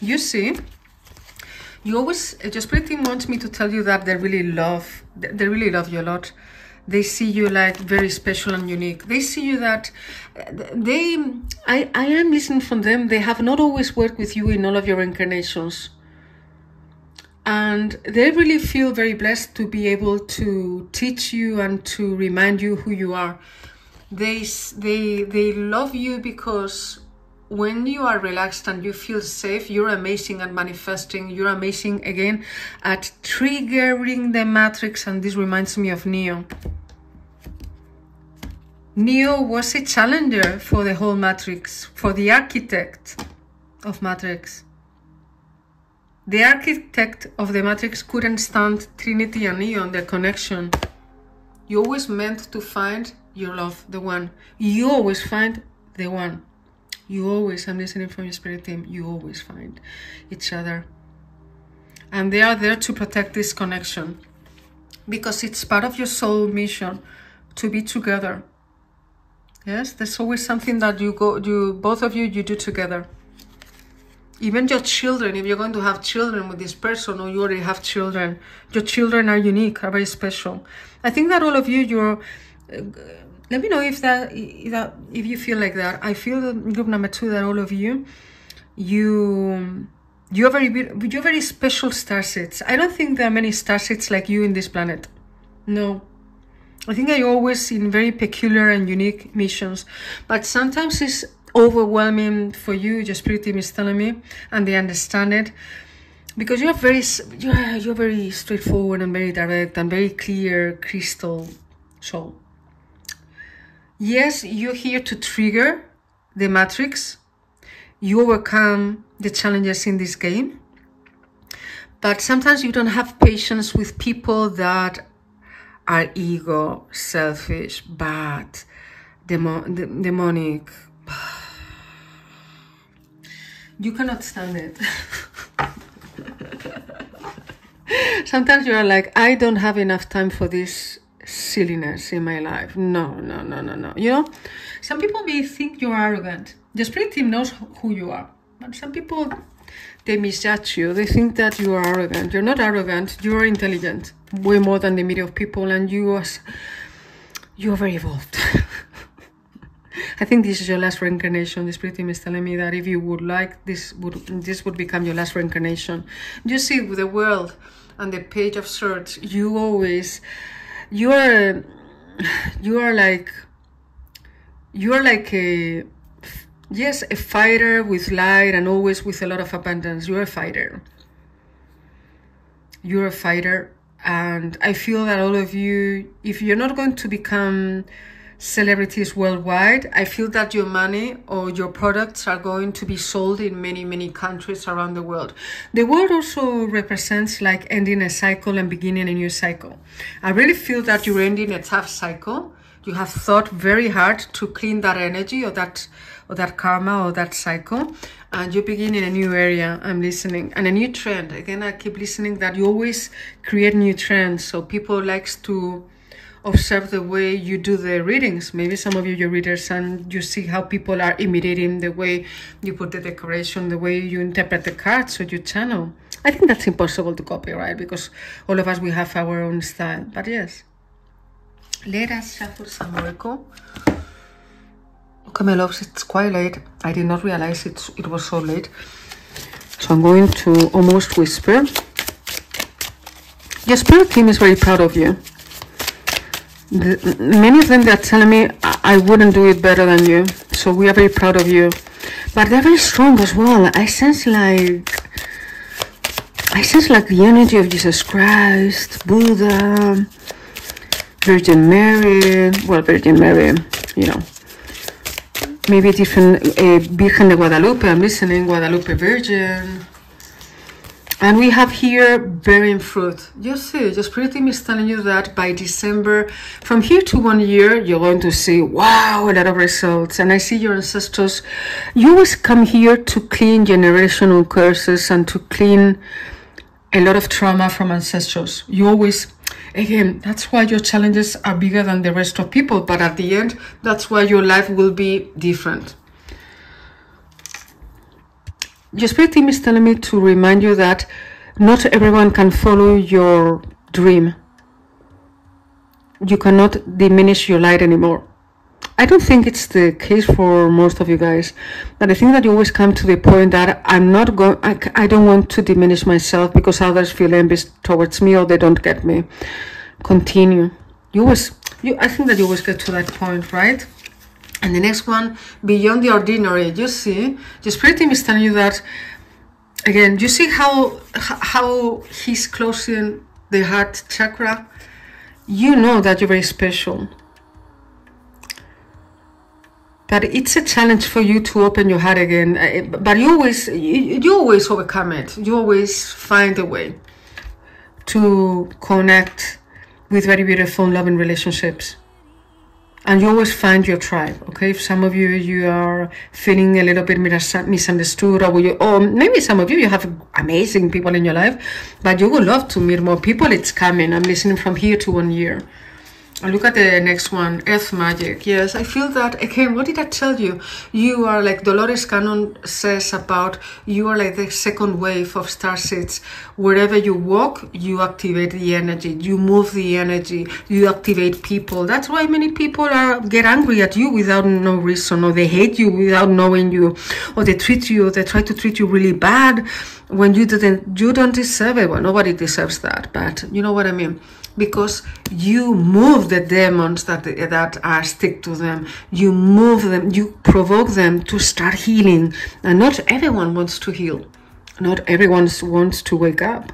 You see, you always, your spirit team wants me to tell you that they really love, they really love you a lot. They see you like very special and unique. They see you that they, I, I am listening from them. They have not always worked with you in all of your incarnations. And they really feel very blessed to be able to teach you and to remind you who you are. They, they, they love you because when you are relaxed and you feel safe, you're amazing at manifesting. You're amazing again at triggering the matrix. And this reminds me of Neo. Neo was a challenger for the whole matrix, for the architect of matrix. The architect of the matrix couldn't stand Trinity and Neo and their connection. You always meant to find your love, the one. You always find the one. You always, I'm listening from your spirit team, you always find each other. And they are there to protect this connection because it's part of your soul mission to be together. Yes, there's always something that you go, you, both of you, you do together. Even your children, if you're going to have children with this person or you already have children, your children are unique, are very special. I think that all of you, you're... Uh, Let me know if that, if that if you feel like that. I feel that group number two, that all of you, you you're very you're very special star seeds. I don't think there are many star seeds like you in this planet. No, I think you're always in very peculiar and unique missions. But sometimes it's overwhelming for you. Your spirit team is telling me, and they understand it, because you're very you're you're very straightforward and very direct and very clear crystal soul. Yes, you're here to trigger the matrix. You overcome the challenges in this game. But sometimes you don't have patience with people that are ego, selfish, bad, demon demonic. You cannot stand it. Sometimes you are like, I don't have enough time for this silliness in my life. No, no, no, no, no. You know, some people may think you're arrogant. The spirit team knows who you are, but some people, they misjudge you. They think that you are arrogant. You're not arrogant. You're intelligent, way more than the media of people, and you are, you are very evolved. I think this is your last reincarnation. The spirit team is telling me that if you would like, this would this would become your last reincarnation. You see, with the world and the page of swords, you always. You are, you are like, you are like a, yes, a fighter with light and always with a lot of abundance. You're a fighter. You're a fighter. And I feel that all of you, if you're not going to become celebrities worldwide, I feel that your money or your products are going to be sold in many, many countries around the world. The world also represents like ending a cycle and beginning a new cycle. I really feel that you're ending a tough cycle. You have thought very hard to clean that energy or that or that karma or that cycle, and you begin in a new area. I'm listening, and a new trend. Again, I keep listening that you always create new trends. So people likes to observe the way you do the readings. Maybe some of you, your readers, and you see how people are imitating the way you put the decoration, the way you interpret the cards or your channel. I think that's impossible to copy, right? Because all of us, we have our own style. But yes, let us shuffle some oracle. Okay, my loves, it's quite late. I did not realize it, it was so late. So I'm going to almost whisper. Your spirit team is very proud of you. The, many of them, they're telling me I, I wouldn't do it better than you. So we are very proud of you. but they're very strong as well. I sense like I sense like the energy of Jesus Christ, Buddha, Virgin Mary. Well, Virgin Mary, you know, maybe different. Uh, Virgin de Guadalupe. I'm listening, Guadalupe Virgin. And we have here bearing fruit. You see, the spirit team is telling you that by December, from here to one year, you're going to see, wow, a lot of results. And I see your ancestors. You always come here to clean generational curses and to clean a lot of trauma from ancestors. You always, again, that's why your challenges are bigger than the rest of people. But at the end, that's why your life will be different. Your spirit team is telling me to remind you that not everyone can follow your dream. You cannot diminish your light anymore. I don't think it's the case for most of you guys, but I think that you always come to the point that I'm not going, I, I don't want to diminish myself because others feel envious towards me or they don't get me. Continue. You always, you, I think that you always get to that point, right? And the next one, beyond the ordinary. You see, the spirit team is telling you that, again, you see how, how he's closing the heart chakra? You know that you're very special. But it's a challenge for you to open your heart again. But you always, you always overcome it. You always find a way to connect with very beautiful, loving relationships. And you always find your tribe, okay? If some of you, you are feeling a little bit misunderstood, or, you, or maybe some of you, you have amazing people in your life, but you would love to meet more people, it's coming. I'm listening from here to one year. And look at the next one, Earth Magic. Yes, I feel that, again, what did I tell you? You are like Dolores Cannon says about, you are like the second wave of starseeds. Wherever you walk, you activate the energy, you move the energy, you activate people. That's why many people are get angry at you without no reason, or they hate you without knowing you, or they treat you, or they try to treat you really bad when you didn't, you don't deserve it. Well, nobody deserves that, but you know what I mean? Because you move the demons that that are stick to them. You move them, you provoke them to start healing. And not everyone wants to heal. Not everyone wants to wake up.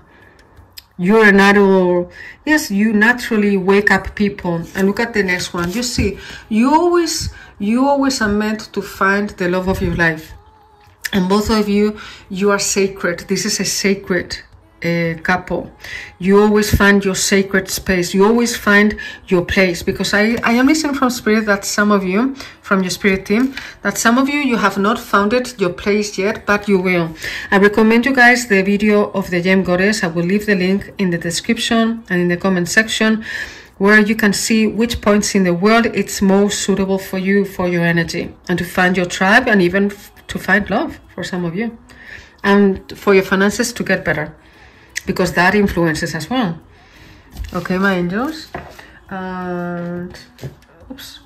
You're an adult. Yes, you naturally wake up people. And look at the next one. You see, you always, you always are meant to find the love of your life. And both of you, you are sacred. This is a sacred Uh, couple. You always find your sacred space, you always find your place, because I, I am listening from spirit that some of you, from your spirit team, that some of you, you have not found it, your place yet, but you will. I recommend you guys the video of the Gem Goddess. I will leave the link in the description and in the comment section, where you can see which points in the world it's most suitable for you, for your energy, and to find your tribe, and even to find love for some of you, and for your finances to get better. Because that influences as well. Okay, my angels. And oops.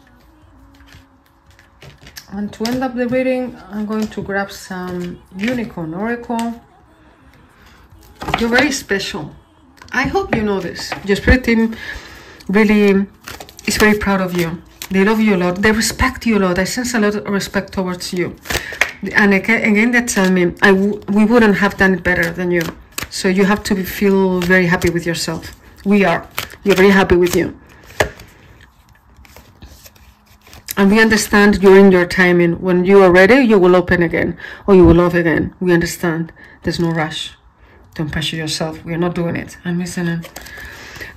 And to end up the reading, I'm going to grab some Unicorn Oracle. You're very special. I hope you know this. Your spirit team really is very proud of you. They love you a lot. They respect you a lot. I sense a lot of respect towards you. And again, they tell me, I w we wouldn't have done it better than you. So you have to feel very happy with yourself. We are. You're very happy with you. And we understand you're in your timing. When you are ready, you will open again. Or you will love again. We understand. There's no rush. Don't pressure yourself. We are not doing it. I'm missing it.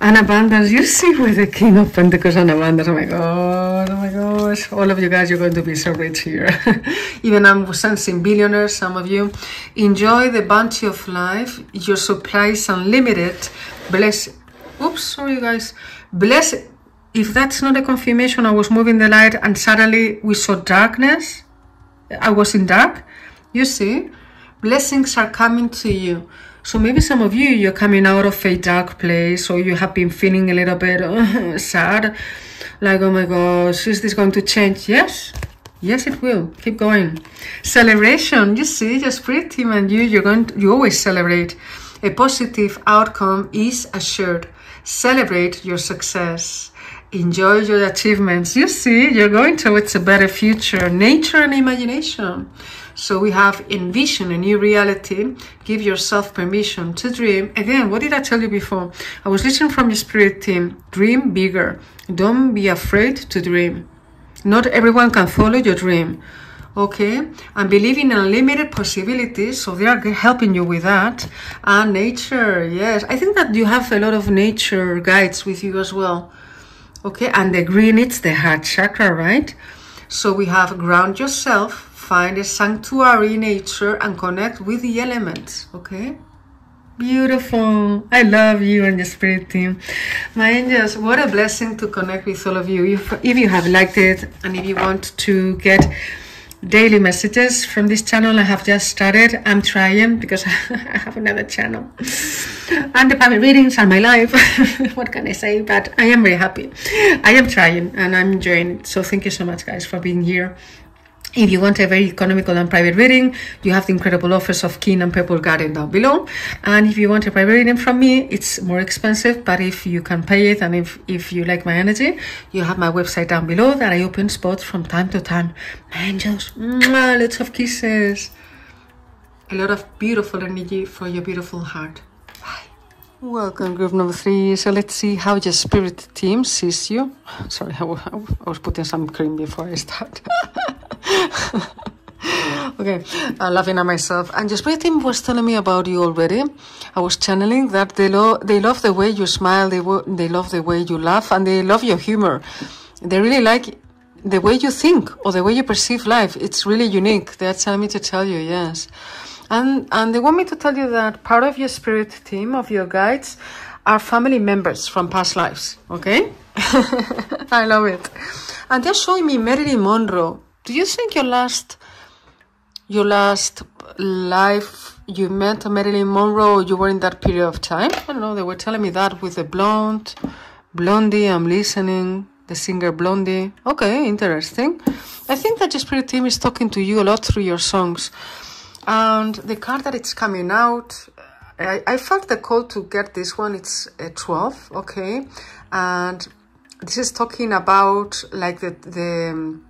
And abundance. You see where the King of Pentacles and abundance. Oh my God. Oh my gosh. All of you guys, you're going to be so rich here. Even I'm sensing billionaires, some of you. Enjoy the bounty of life. Your supply is unlimited. Bless. Oops, sorry, you guys. Bless. If that's not a confirmation, I was moving the light and suddenly we saw darkness. I was in dark. You see, blessings are coming to you. So maybe some of you, you're coming out of a dark place, or you have been feeling a little bit uh, sad, like, oh my gosh, is this going to change? Yes, yes it will. Keep going. Celebration. You see, your spirit team and you, you're going to, you always celebrate. A positive outcome is assured. Celebrate your success. Enjoy your achievements. You see, you're going towards a better future. Nature and imagination. So we have envision a new reality. Give yourself permission to dream. Again, what did I tell you before? I was listening from your spirit team. Dream bigger. Don't be afraid to dream. Not everyone can follow your dream. Okay, and believe in unlimited possibilities, so they are helping you with that. And nature, yes. I think that you have a lot of nature guides with you as well. Okay, and the green, it's the heart chakra, right? So we have ground yourself, find a sanctuary in nature, and connect with the elements, okay? Beautiful. I love you and your spirit team. My angels, what a blessing to connect with all of you. If, if you have liked it, and if you want to get daily messages from this channel, I have just started. I'm trying because I have another channel and the family readings are my life. What can I say? But I am very happy. I am trying and I'm enjoying it. So thank you so much, guys, for being here. If you want a very economical and private reading, you have the incredible offers of Keen and Purple Garden down below. And if you want a private reading from me, it's more expensive, but if you can pay it and if, if you like my energy, you have my website down below that I open spots from time to time. My angels, mwah, lots of kisses. A lot of beautiful energy for your beautiful heart. Bye. Welcome, group number three. So let's see how your spirit team sees you. Sorry, I, I was putting some cream before I start. Okay, I'm laughing at myself. And your spirit team was telling me about you already. I was channeling that they, lo they love the way you smile, they, they love the way you laugh, and they love your humor. They really like the way you think or the way you perceive life. It's really unique. They are telling me to tell you, yes. And, and they want me to tell you that part of your spirit team, of your guides, are family members from past lives, okay? I love it. And they're showing me Marilyn Monroe. Do you think your last, your last life you met Marilyn Monroe, you were in that period of time? I don't know, they were telling me that with the blonde, Blondie, I'm listening, the singer Blondie. Okay, interesting. I think that your spirit team is talking to you a lot through your songs. And the card that it's coming out, I, I felt the call to get this one, it's a twelve, okay? And this is talking about like the... the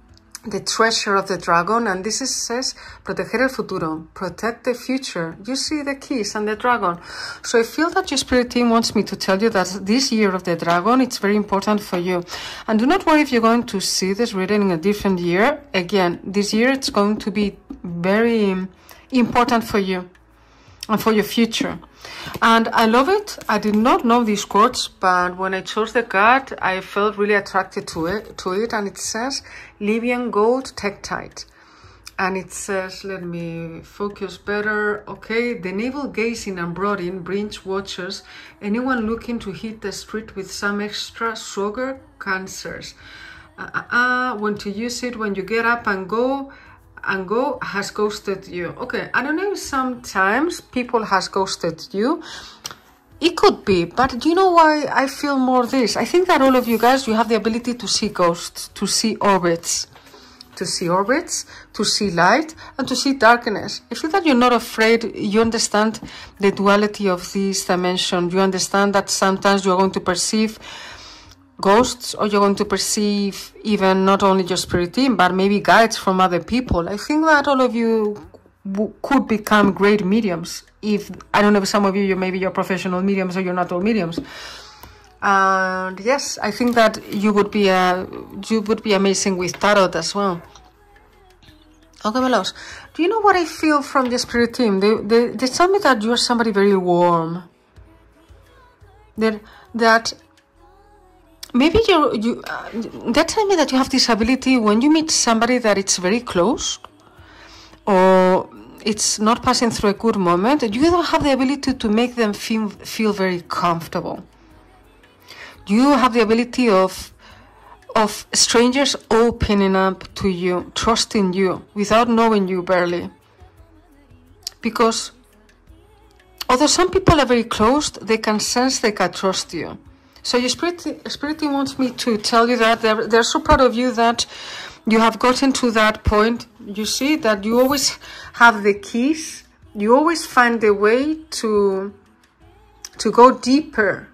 the treasure of the dragon, and this is, says proteger el futuro, protect the future. You see the keys and the dragon. So I feel that your spirit team wants me to tell you that this year of the dragon, it's very important for you. And do not worry if you're going to see this reading in a different year. Again, this year it's going to be very important for you and for your future. And I love it. I did not know these quotes, but when I chose the card, I felt really attracted to it, to it. And it says, Lybian Gold Tektite. And it says, let me focus better. Okay, the navel gazing and brooding brings watchers. Anyone looking to hit the street with some extra sugar cancers. Uh, uh, uh, when to use it, when you get up and go, and go has ghosted you. Okay, I don't know if sometimes people has ghosted you. It could be, but do you know why I feel more this? I think that all of you guys, you have the ability to see ghosts, to see orbits, to see orbits, to see light, and to see darkness. I feel that you're not afraid. You understand the duality of this dimension. You understand that sometimes you're going to perceive ghosts, or you're going to perceive even not only your spirit team, but maybe guides from other people. I think that all of you w could become great mediums. If I don't know, if some of you, you maybe you're professional mediums or you're not all mediums. And yes, I think that you would be a, you would be amazing with tarot as well. Okay, my loves. Do you know what I feel from the spirit team? They they they tell me that you are somebody very warm. That that. Maybe you're, you, uh, they're telling me that you have this ability when you meet somebody that it's very close or it's not passing through a good moment, you don't have the ability to make them feel, feel very comfortable. You have the ability of, of strangers opening up to you, trusting you, without knowing you barely. Because although some people are very closed, they can sense they can trust you. So your spirit, spirit team wants me to tell you that they're, they're so proud of you that you have gotten to that point. You see that you always have the keys. You always find the way to, to go deeper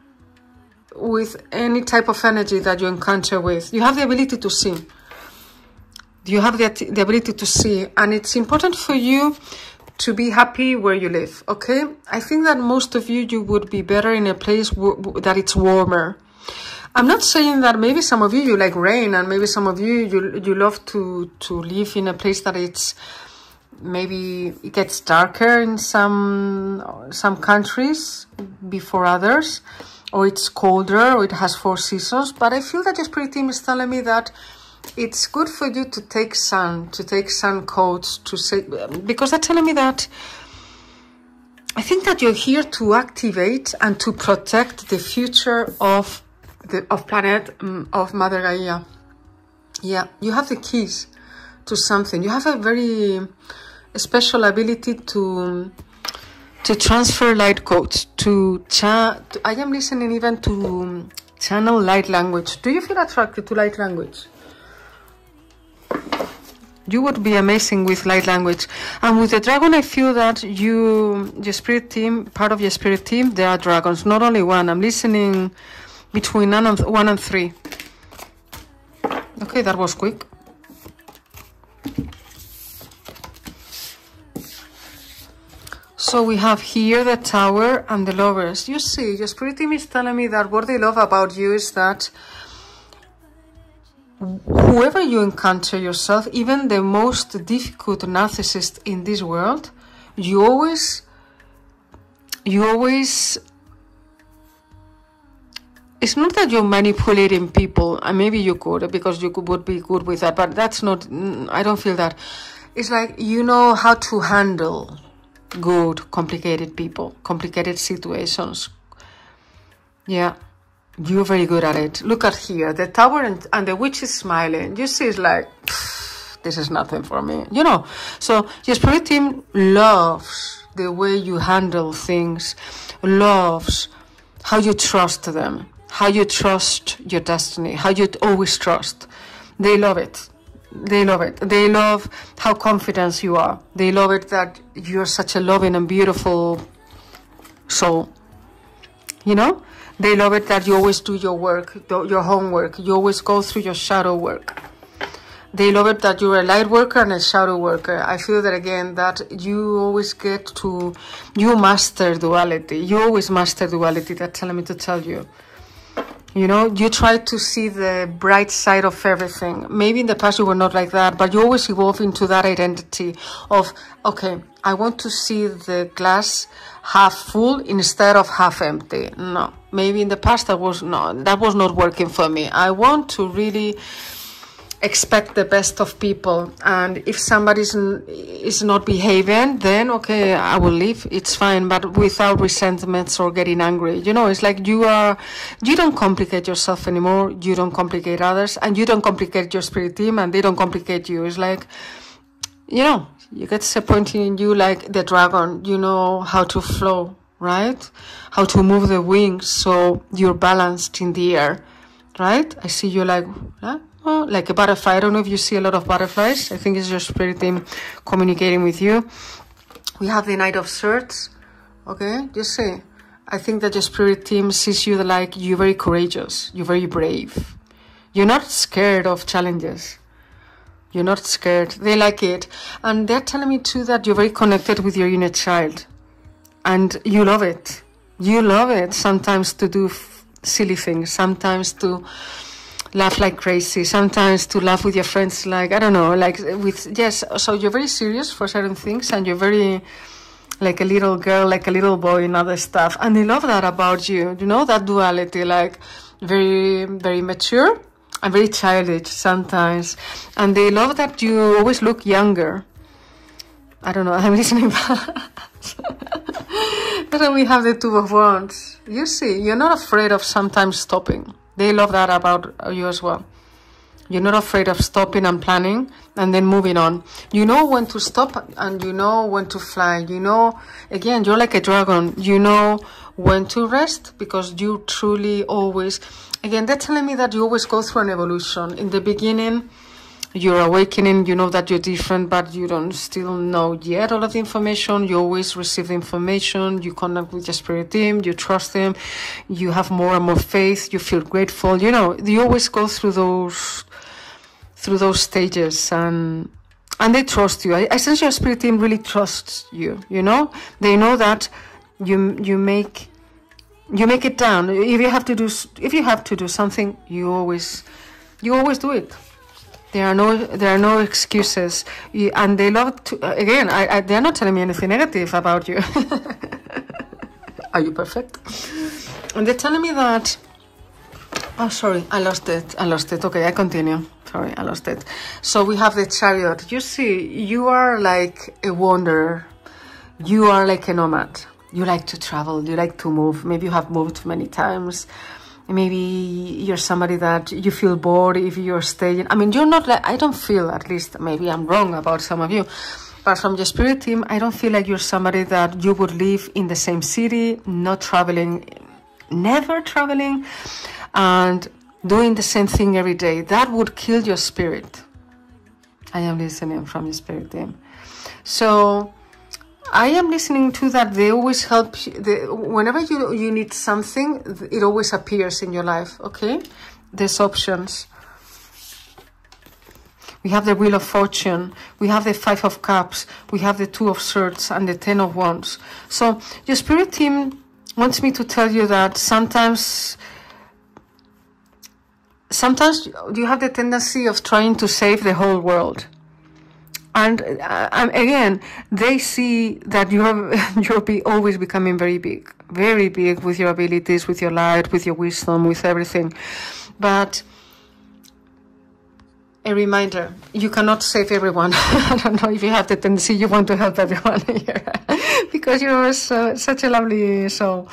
with any type of energy that you encounter with. You have the ability to see. You have the, the ability to see, and it's important for you to be happy where you live, okay? I think that most of you, you would be better in a place w w that it's warmer. I'm not saying that maybe some of you, you like rain, and maybe some of you, you, you love to, to live in a place that it's, maybe it gets darker in some, some countries before others, or it's colder, or it has four seasons. But I feel that your spirit team is telling me that it's good for you to take sun, to take sun coats, to say, because they're telling me that I think that you're here to activate and to protect the future of the of planet, of Mother Gaia. Yeah, you have the keys to something. You have a very special ability to to transfer light codes. To cha I am listening even to channel light language. Do you feel attracted to light language? You would be amazing with light language. And with the dragon, I feel that you, your spirit team, part of your spirit team, there are dragons. Not only one. I'm listening between one and three. Okay, that was quick. So we have here the Tower and the Lovers. You see, your spirit team is telling me that what they love about you is that whoever you encounter yourself, even the most difficult narcissist in this world, you always, you always, it's not that you're manipulating people, and maybe you could, because you could, would be good with that, but that's not, I don't feel that. It's like you know how to handle good, complicated people, complicated situations. Yeah. You're very good at it. Look at here, the Tower and, and the Witch is smiling. You see, it's like, this is nothing for me, you know. So your spirit team loves the way you handle things, loves how you trust them, how you trust your destiny, how you always trust. They love it. They love it. They love how confident you are. They love it that you're such a loving and beautiful soul, you know. They love it that you always do your work, your homework. You always go through your shadow work. They love it that you're a light worker and a shadow worker. I feel that again, that you always get to, you master duality. You always master duality, that's telling me to tell you. You know, you try to see the bright side of everything. Maybe in the past you were not like that, but you always evolve into that identity of, okay, I want to see the glass half full instead of half empty. No, maybe in the past that was not, that was not working for me. I want to really expect the best of people. And if somebody is not behaving, then okay, I will leave. It's fine, but without resentments or getting angry. You know, it's like you are, you don't complicate yourself anymore. You don't complicate others, and you don't complicate your spirit team, and they don't complicate you. It's like, you know, you get disappointed in you like the dragon. You know how to flow, right? How to move the wings so you're balanced in the air, right? I see you like, huh? Oh, like a butterfly. I don't know if you see a lot of butterflies. I think it's your spirit team communicating with you. We have the Knight of Swords. Okay, you see. I think that your spirit team sees you like you're very courageous. You're very brave. You're not scared of challenges. You're not scared. They like it. And they're telling me too that you're very connected with your inner child. And you love it. You love it sometimes to do f silly things. Sometimes to laugh like crazy, sometimes to laugh with your friends, like, I don't know, like with, yes, so you're very serious for certain things, and you're very, like a little girl, like a little boy in other stuff, and they love that about you, you know, that duality, like, very, very mature, and very childish sometimes, and they love that you always look younger. I don't know, I'm listening back. But then we have the Two of Wands. You see, you're not afraid of sometimes stopping. They love that about you as well. You're not afraid of stopping and planning and then moving on. You know when to stop and you know when to fly. You know, again, you're like a dragon. You know when to rest because you truly always... Again, they're telling me that you always go through an evolution. In the beginning, you're awakening. You know that you're different, but you don't still know yet all of the information. You always receive the information. You connect with your spirit team. You trust them. You have more and more faith. You feel grateful. You know, you always go through those through those stages, and and they trust you. I, I sense your spirit team really trusts you. You know, they know that you you make you make it down. If you have to do if you have to do something, you always you always do it. There are no there are no excuses, you, and they love to. Again, I, I, they are not telling me anything negative about you. Are you perfect? And they're telling me that. Oh, sorry, I lost it. I lost it. Okay, I continue. Sorry, I lost it. So we have the Chariot. You see, you are like a wanderer. You are like a nomad. You like to travel. You like to move. Maybe you have moved many times. Maybe you're somebody that you feel bored if you're staying. I mean, you're not like, I don't feel, at least maybe I'm wrong about some of you, but from your spirit team, I don't feel like you're somebody that you would live in the same city, not traveling, never traveling, and doing the same thing every day. That would kill your spirit. I am listening from your spirit team. So I am listening to that. They always help you. They, whenever you, you need something, it always appears in your life, okay? There's options. We have the Wheel of Fortune. We have the Five of Cups. We have the Two of Swords and the Ten of Wands. So your spirit team wants me to tell you that sometimes... Sometimes you have the tendency of trying to save the whole world. And, uh, and again, they see that you have, you'll be always becoming very big, very big with your abilities, with your light, with your wisdom, with everything. But a reminder, you cannot save everyone. I don't know if you have the tendency you want to help everyone here because you're so, such a lovely soul,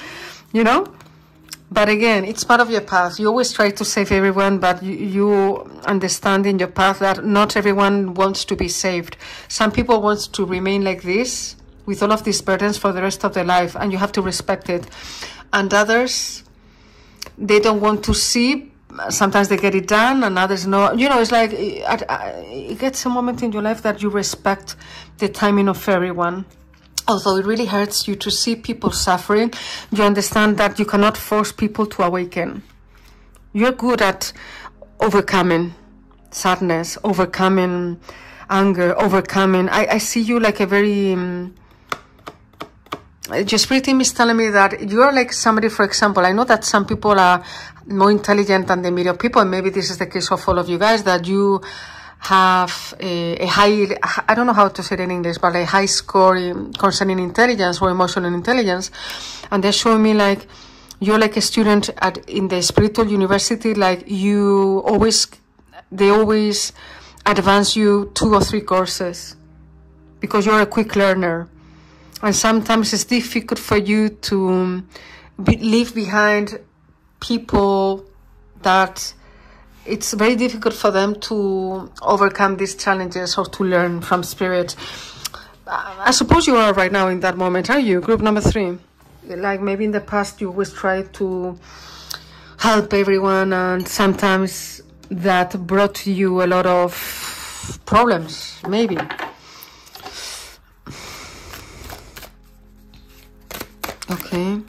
you know? But again, it's part of your path. You always try to save everyone, but you, you understand in your path that not everyone wants to be saved. Some people want to remain like this, with all of these burdens for the rest of their life, and you have to respect it. And others, they don't want to see. Sometimes they get it done, and others no. You know, it's like it, it gets a moment in your life that you respect the timing of everyone. Although it really hurts you to see people suffering, you understand that you cannot force people to awaken. You're good at overcoming sadness, overcoming anger, overcoming... I, I see you like a very... Um, your spirit team is telling me that you're like somebody, for example, I know that some people are more intelligent than the media people, and maybe this is the case of all of you guys, that you... have a, a high, I don't know how to say it in English, but a high score in, concerning intelligence or emotional intelligence. And they're showing me like, you're like a student at in the spiritual university, like you always, they always advance you two or three courses because you're a quick learner. And sometimes it's difficult for you to be, leave behind people that... It's very difficult for them to overcome these challenges or to learn from spirit. I suppose you are right now in that moment, are you? Group number three. Like maybe in the past you always try to help everyone, and sometimes that brought you a lot of problems, maybe. Okay.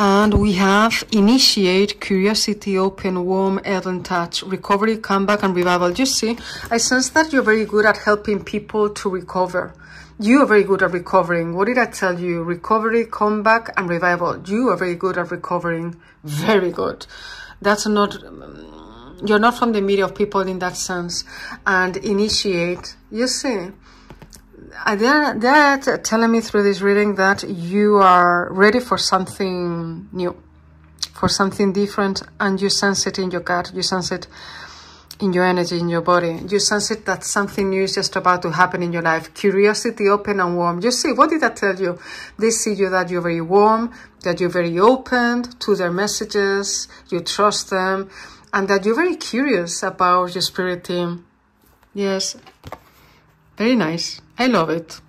And we have Initiate, Curiosity, Open, Warm, Earthen Touch, Recovery, Comeback, and Revival. You see, I sense that you're very good at helping people to recover. You are very good at recovering. What did I tell you? Recovery, Comeback, and Revival. You are very good at recovering. Very good. That's not... You're not from the media of people in that sense. And Initiate, you see... They're, they're telling me through this reading that you are ready for something new, for something different, and you sense it in your gut, you sense it in your energy, in your body. You sense it that something new is just about to happen in your life. Curiosity, open and warm. You see, what did I tell you? They see you that you're very warm, that you're very open to their messages, you trust them, and that you're very curious about your spirit team. Yes, very nice. I love it.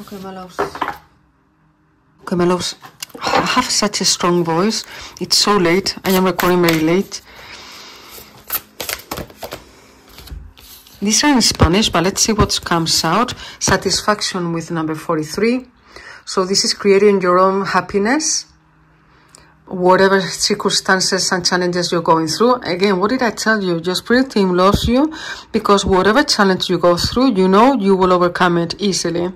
Okay, my loves. Okay, my loves. I have such a strong voice. It's so late. I am recording very late. These are in Spanish, but let's see what comes out. Satisfaction with number forty-three. So this is creating your own happiness. whatever circumstances and challenges you're going through. Again, what did I tell you? Your spirit team loves you, because whatever challenge you go through, you know you will overcome it easily.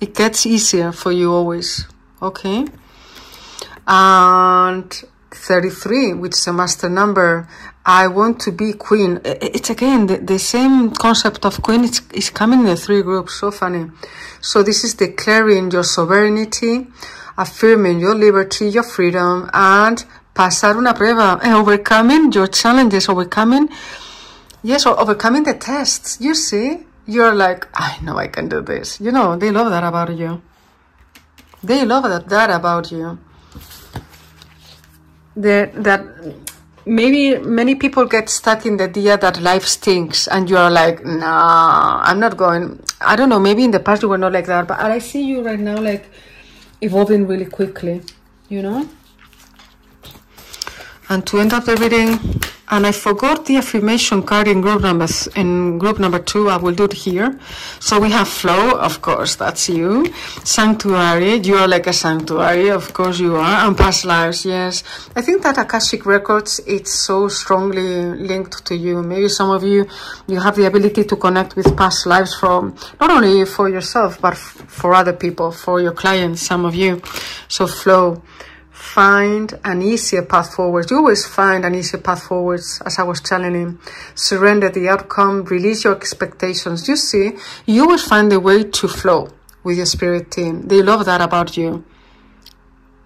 It gets easier for you always, okay? And thirty-three, which is a master number, I want to be queen. It's again the, the same concept of queen. It's, it's coming in the three groups, so funny. So this is declaring your sovereignty, affirming your liberty, your freedom, and pasar una prueba, overcoming your challenges, overcoming, yes, or overcoming the tests. You see, you're like, I know I can do this. You know, they love that about you. They love that, that about you. The, that maybe many people get stuck in the idea that life stinks, and you are like, nah, I'm not going. I don't know, maybe in the past you were not like that, but I see you right now like evolving really quickly, you know? And to end up the reading, and I forgot the affirmation card in group numbers, in group number two, I will do it here. So we have flow, of course, that's you. Sanctuary, you are like a sanctuary, of course you are. And past lives, yes. I think that Akashic Records, it's so strongly linked to you. Maybe some of you, you have the ability to connect with past lives from, not only for yourself, but for other people, for your clients, some of you. So flow. Find an easier path forward. You always find an easier path forward, as I was telling him. Surrender the outcome, release your expectations. You see, you will find the way to flow with your spirit team. They love that about you.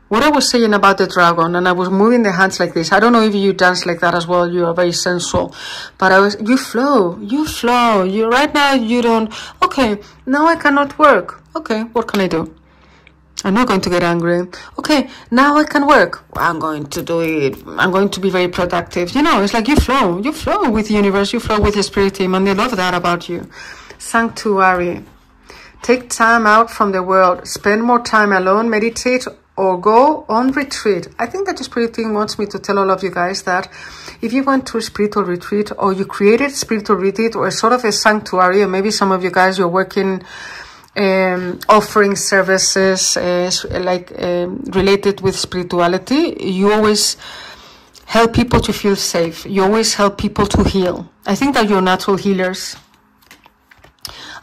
What I was saying about the dragon, and I was moving the hands like this. I don't know if you dance like that as well. You are very sensual, but I was, you flow, you flow. You right now, you don't, okay, now I cannot work. Okay, what can I do? I'm not going to get angry. Okay, now I can work. I'm going to do it. I'm going to be very productive. You know, it's like you flow. You flow with the universe. You flow with your spirit team. And they love that about you. Sanctuary. Take time out from the world. Spend more time alone. Meditate or go on retreat. I think that your spirit team wants me to tell all of you guys that if you went to a spiritual retreat or you created spiritual retreat or sort of a sanctuary, or maybe some of you guys, you're working... Um, offering services uh, like um, related with spirituality, you always help people to feel safe. You always help people to heal. I think that you're natural healers.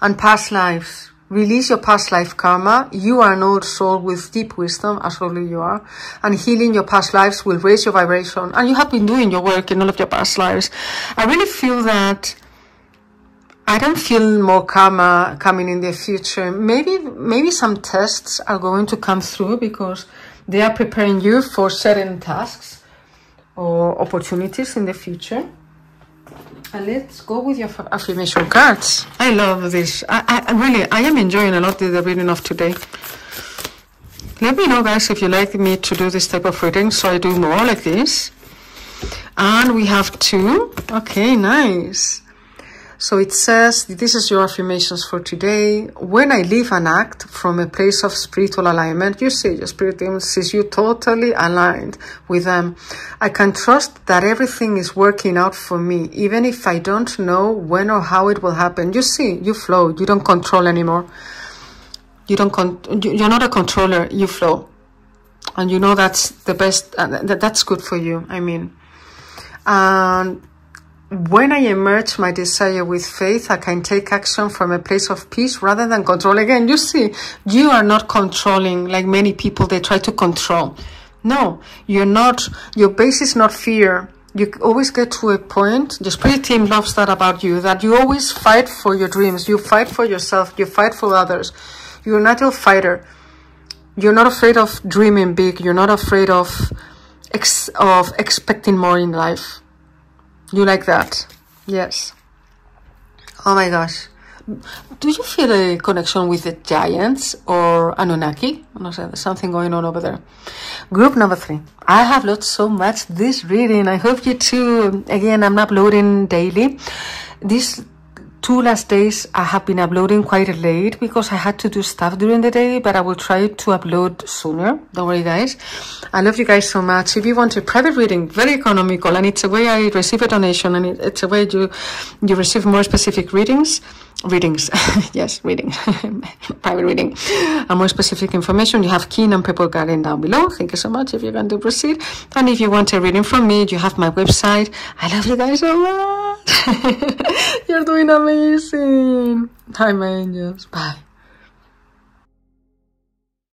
And past lives. Release your past life karma. You are an old soul with deep wisdom, as only you are. And healing your past lives will raise your vibration. And you have been doing your work in all of your past lives. I really feel that I don't feel more karma coming in the future. Maybe maybe some tests are going to come through because they are preparing you for certain tasks or opportunities in the future. And let's go with your affirmation cards. I love this. I, I really, I am enjoying a lot the reading of today. Let me know, guys, if you like me to do this type of reading, so I do more like this. And we have two. Okay, nice. So it says, this is your affirmations for today. When I live and act from a place of spiritual alignment, you see, your spirit team sees you totally aligned with them. I can trust that everything is working out for me, even if I don't know when or how it will happen. You see, you flow, you don't control anymore. You don't con- you're not a controller, you flow. And you know that's the best, uh, that's good for you, I mean. And... when I emerge my desire with faith, I can take action from a place of peace rather than control. Again, you see, you are not controlling like many people, they try to control. No, you're not, your base is not fear. You always get to a point, the spirit team loves that about you, that you always fight for your dreams. You fight for yourself, you fight for others. You're a natural fighter. You're not afraid of dreaming big. You're not afraid of, ex of expecting more in life. You like that? Yes. Oh my gosh. Do you feel a connection with the giants or Anunnaki? There's something going on over there. Group number three. I have loved so much this reading. I hope you too. Again, I'm uploading daily. This Two last days I have been uploading quite late because I had to do stuff during the day, but I will try to upload sooner. Don't worry, guys. I love you guys so much. If you want a private reading, very economical, and it's a way I receive a donation, and it's a way you you receive more specific readings. Readings. Yes, readings. Private reading. And more specific information, you have Keen and Purple Garden down below. Thank you so much if you're going to proceed. And if you want a reading from me, you have my website. I love you guys so much. You're doing amazing. Hi, my angels. Bye.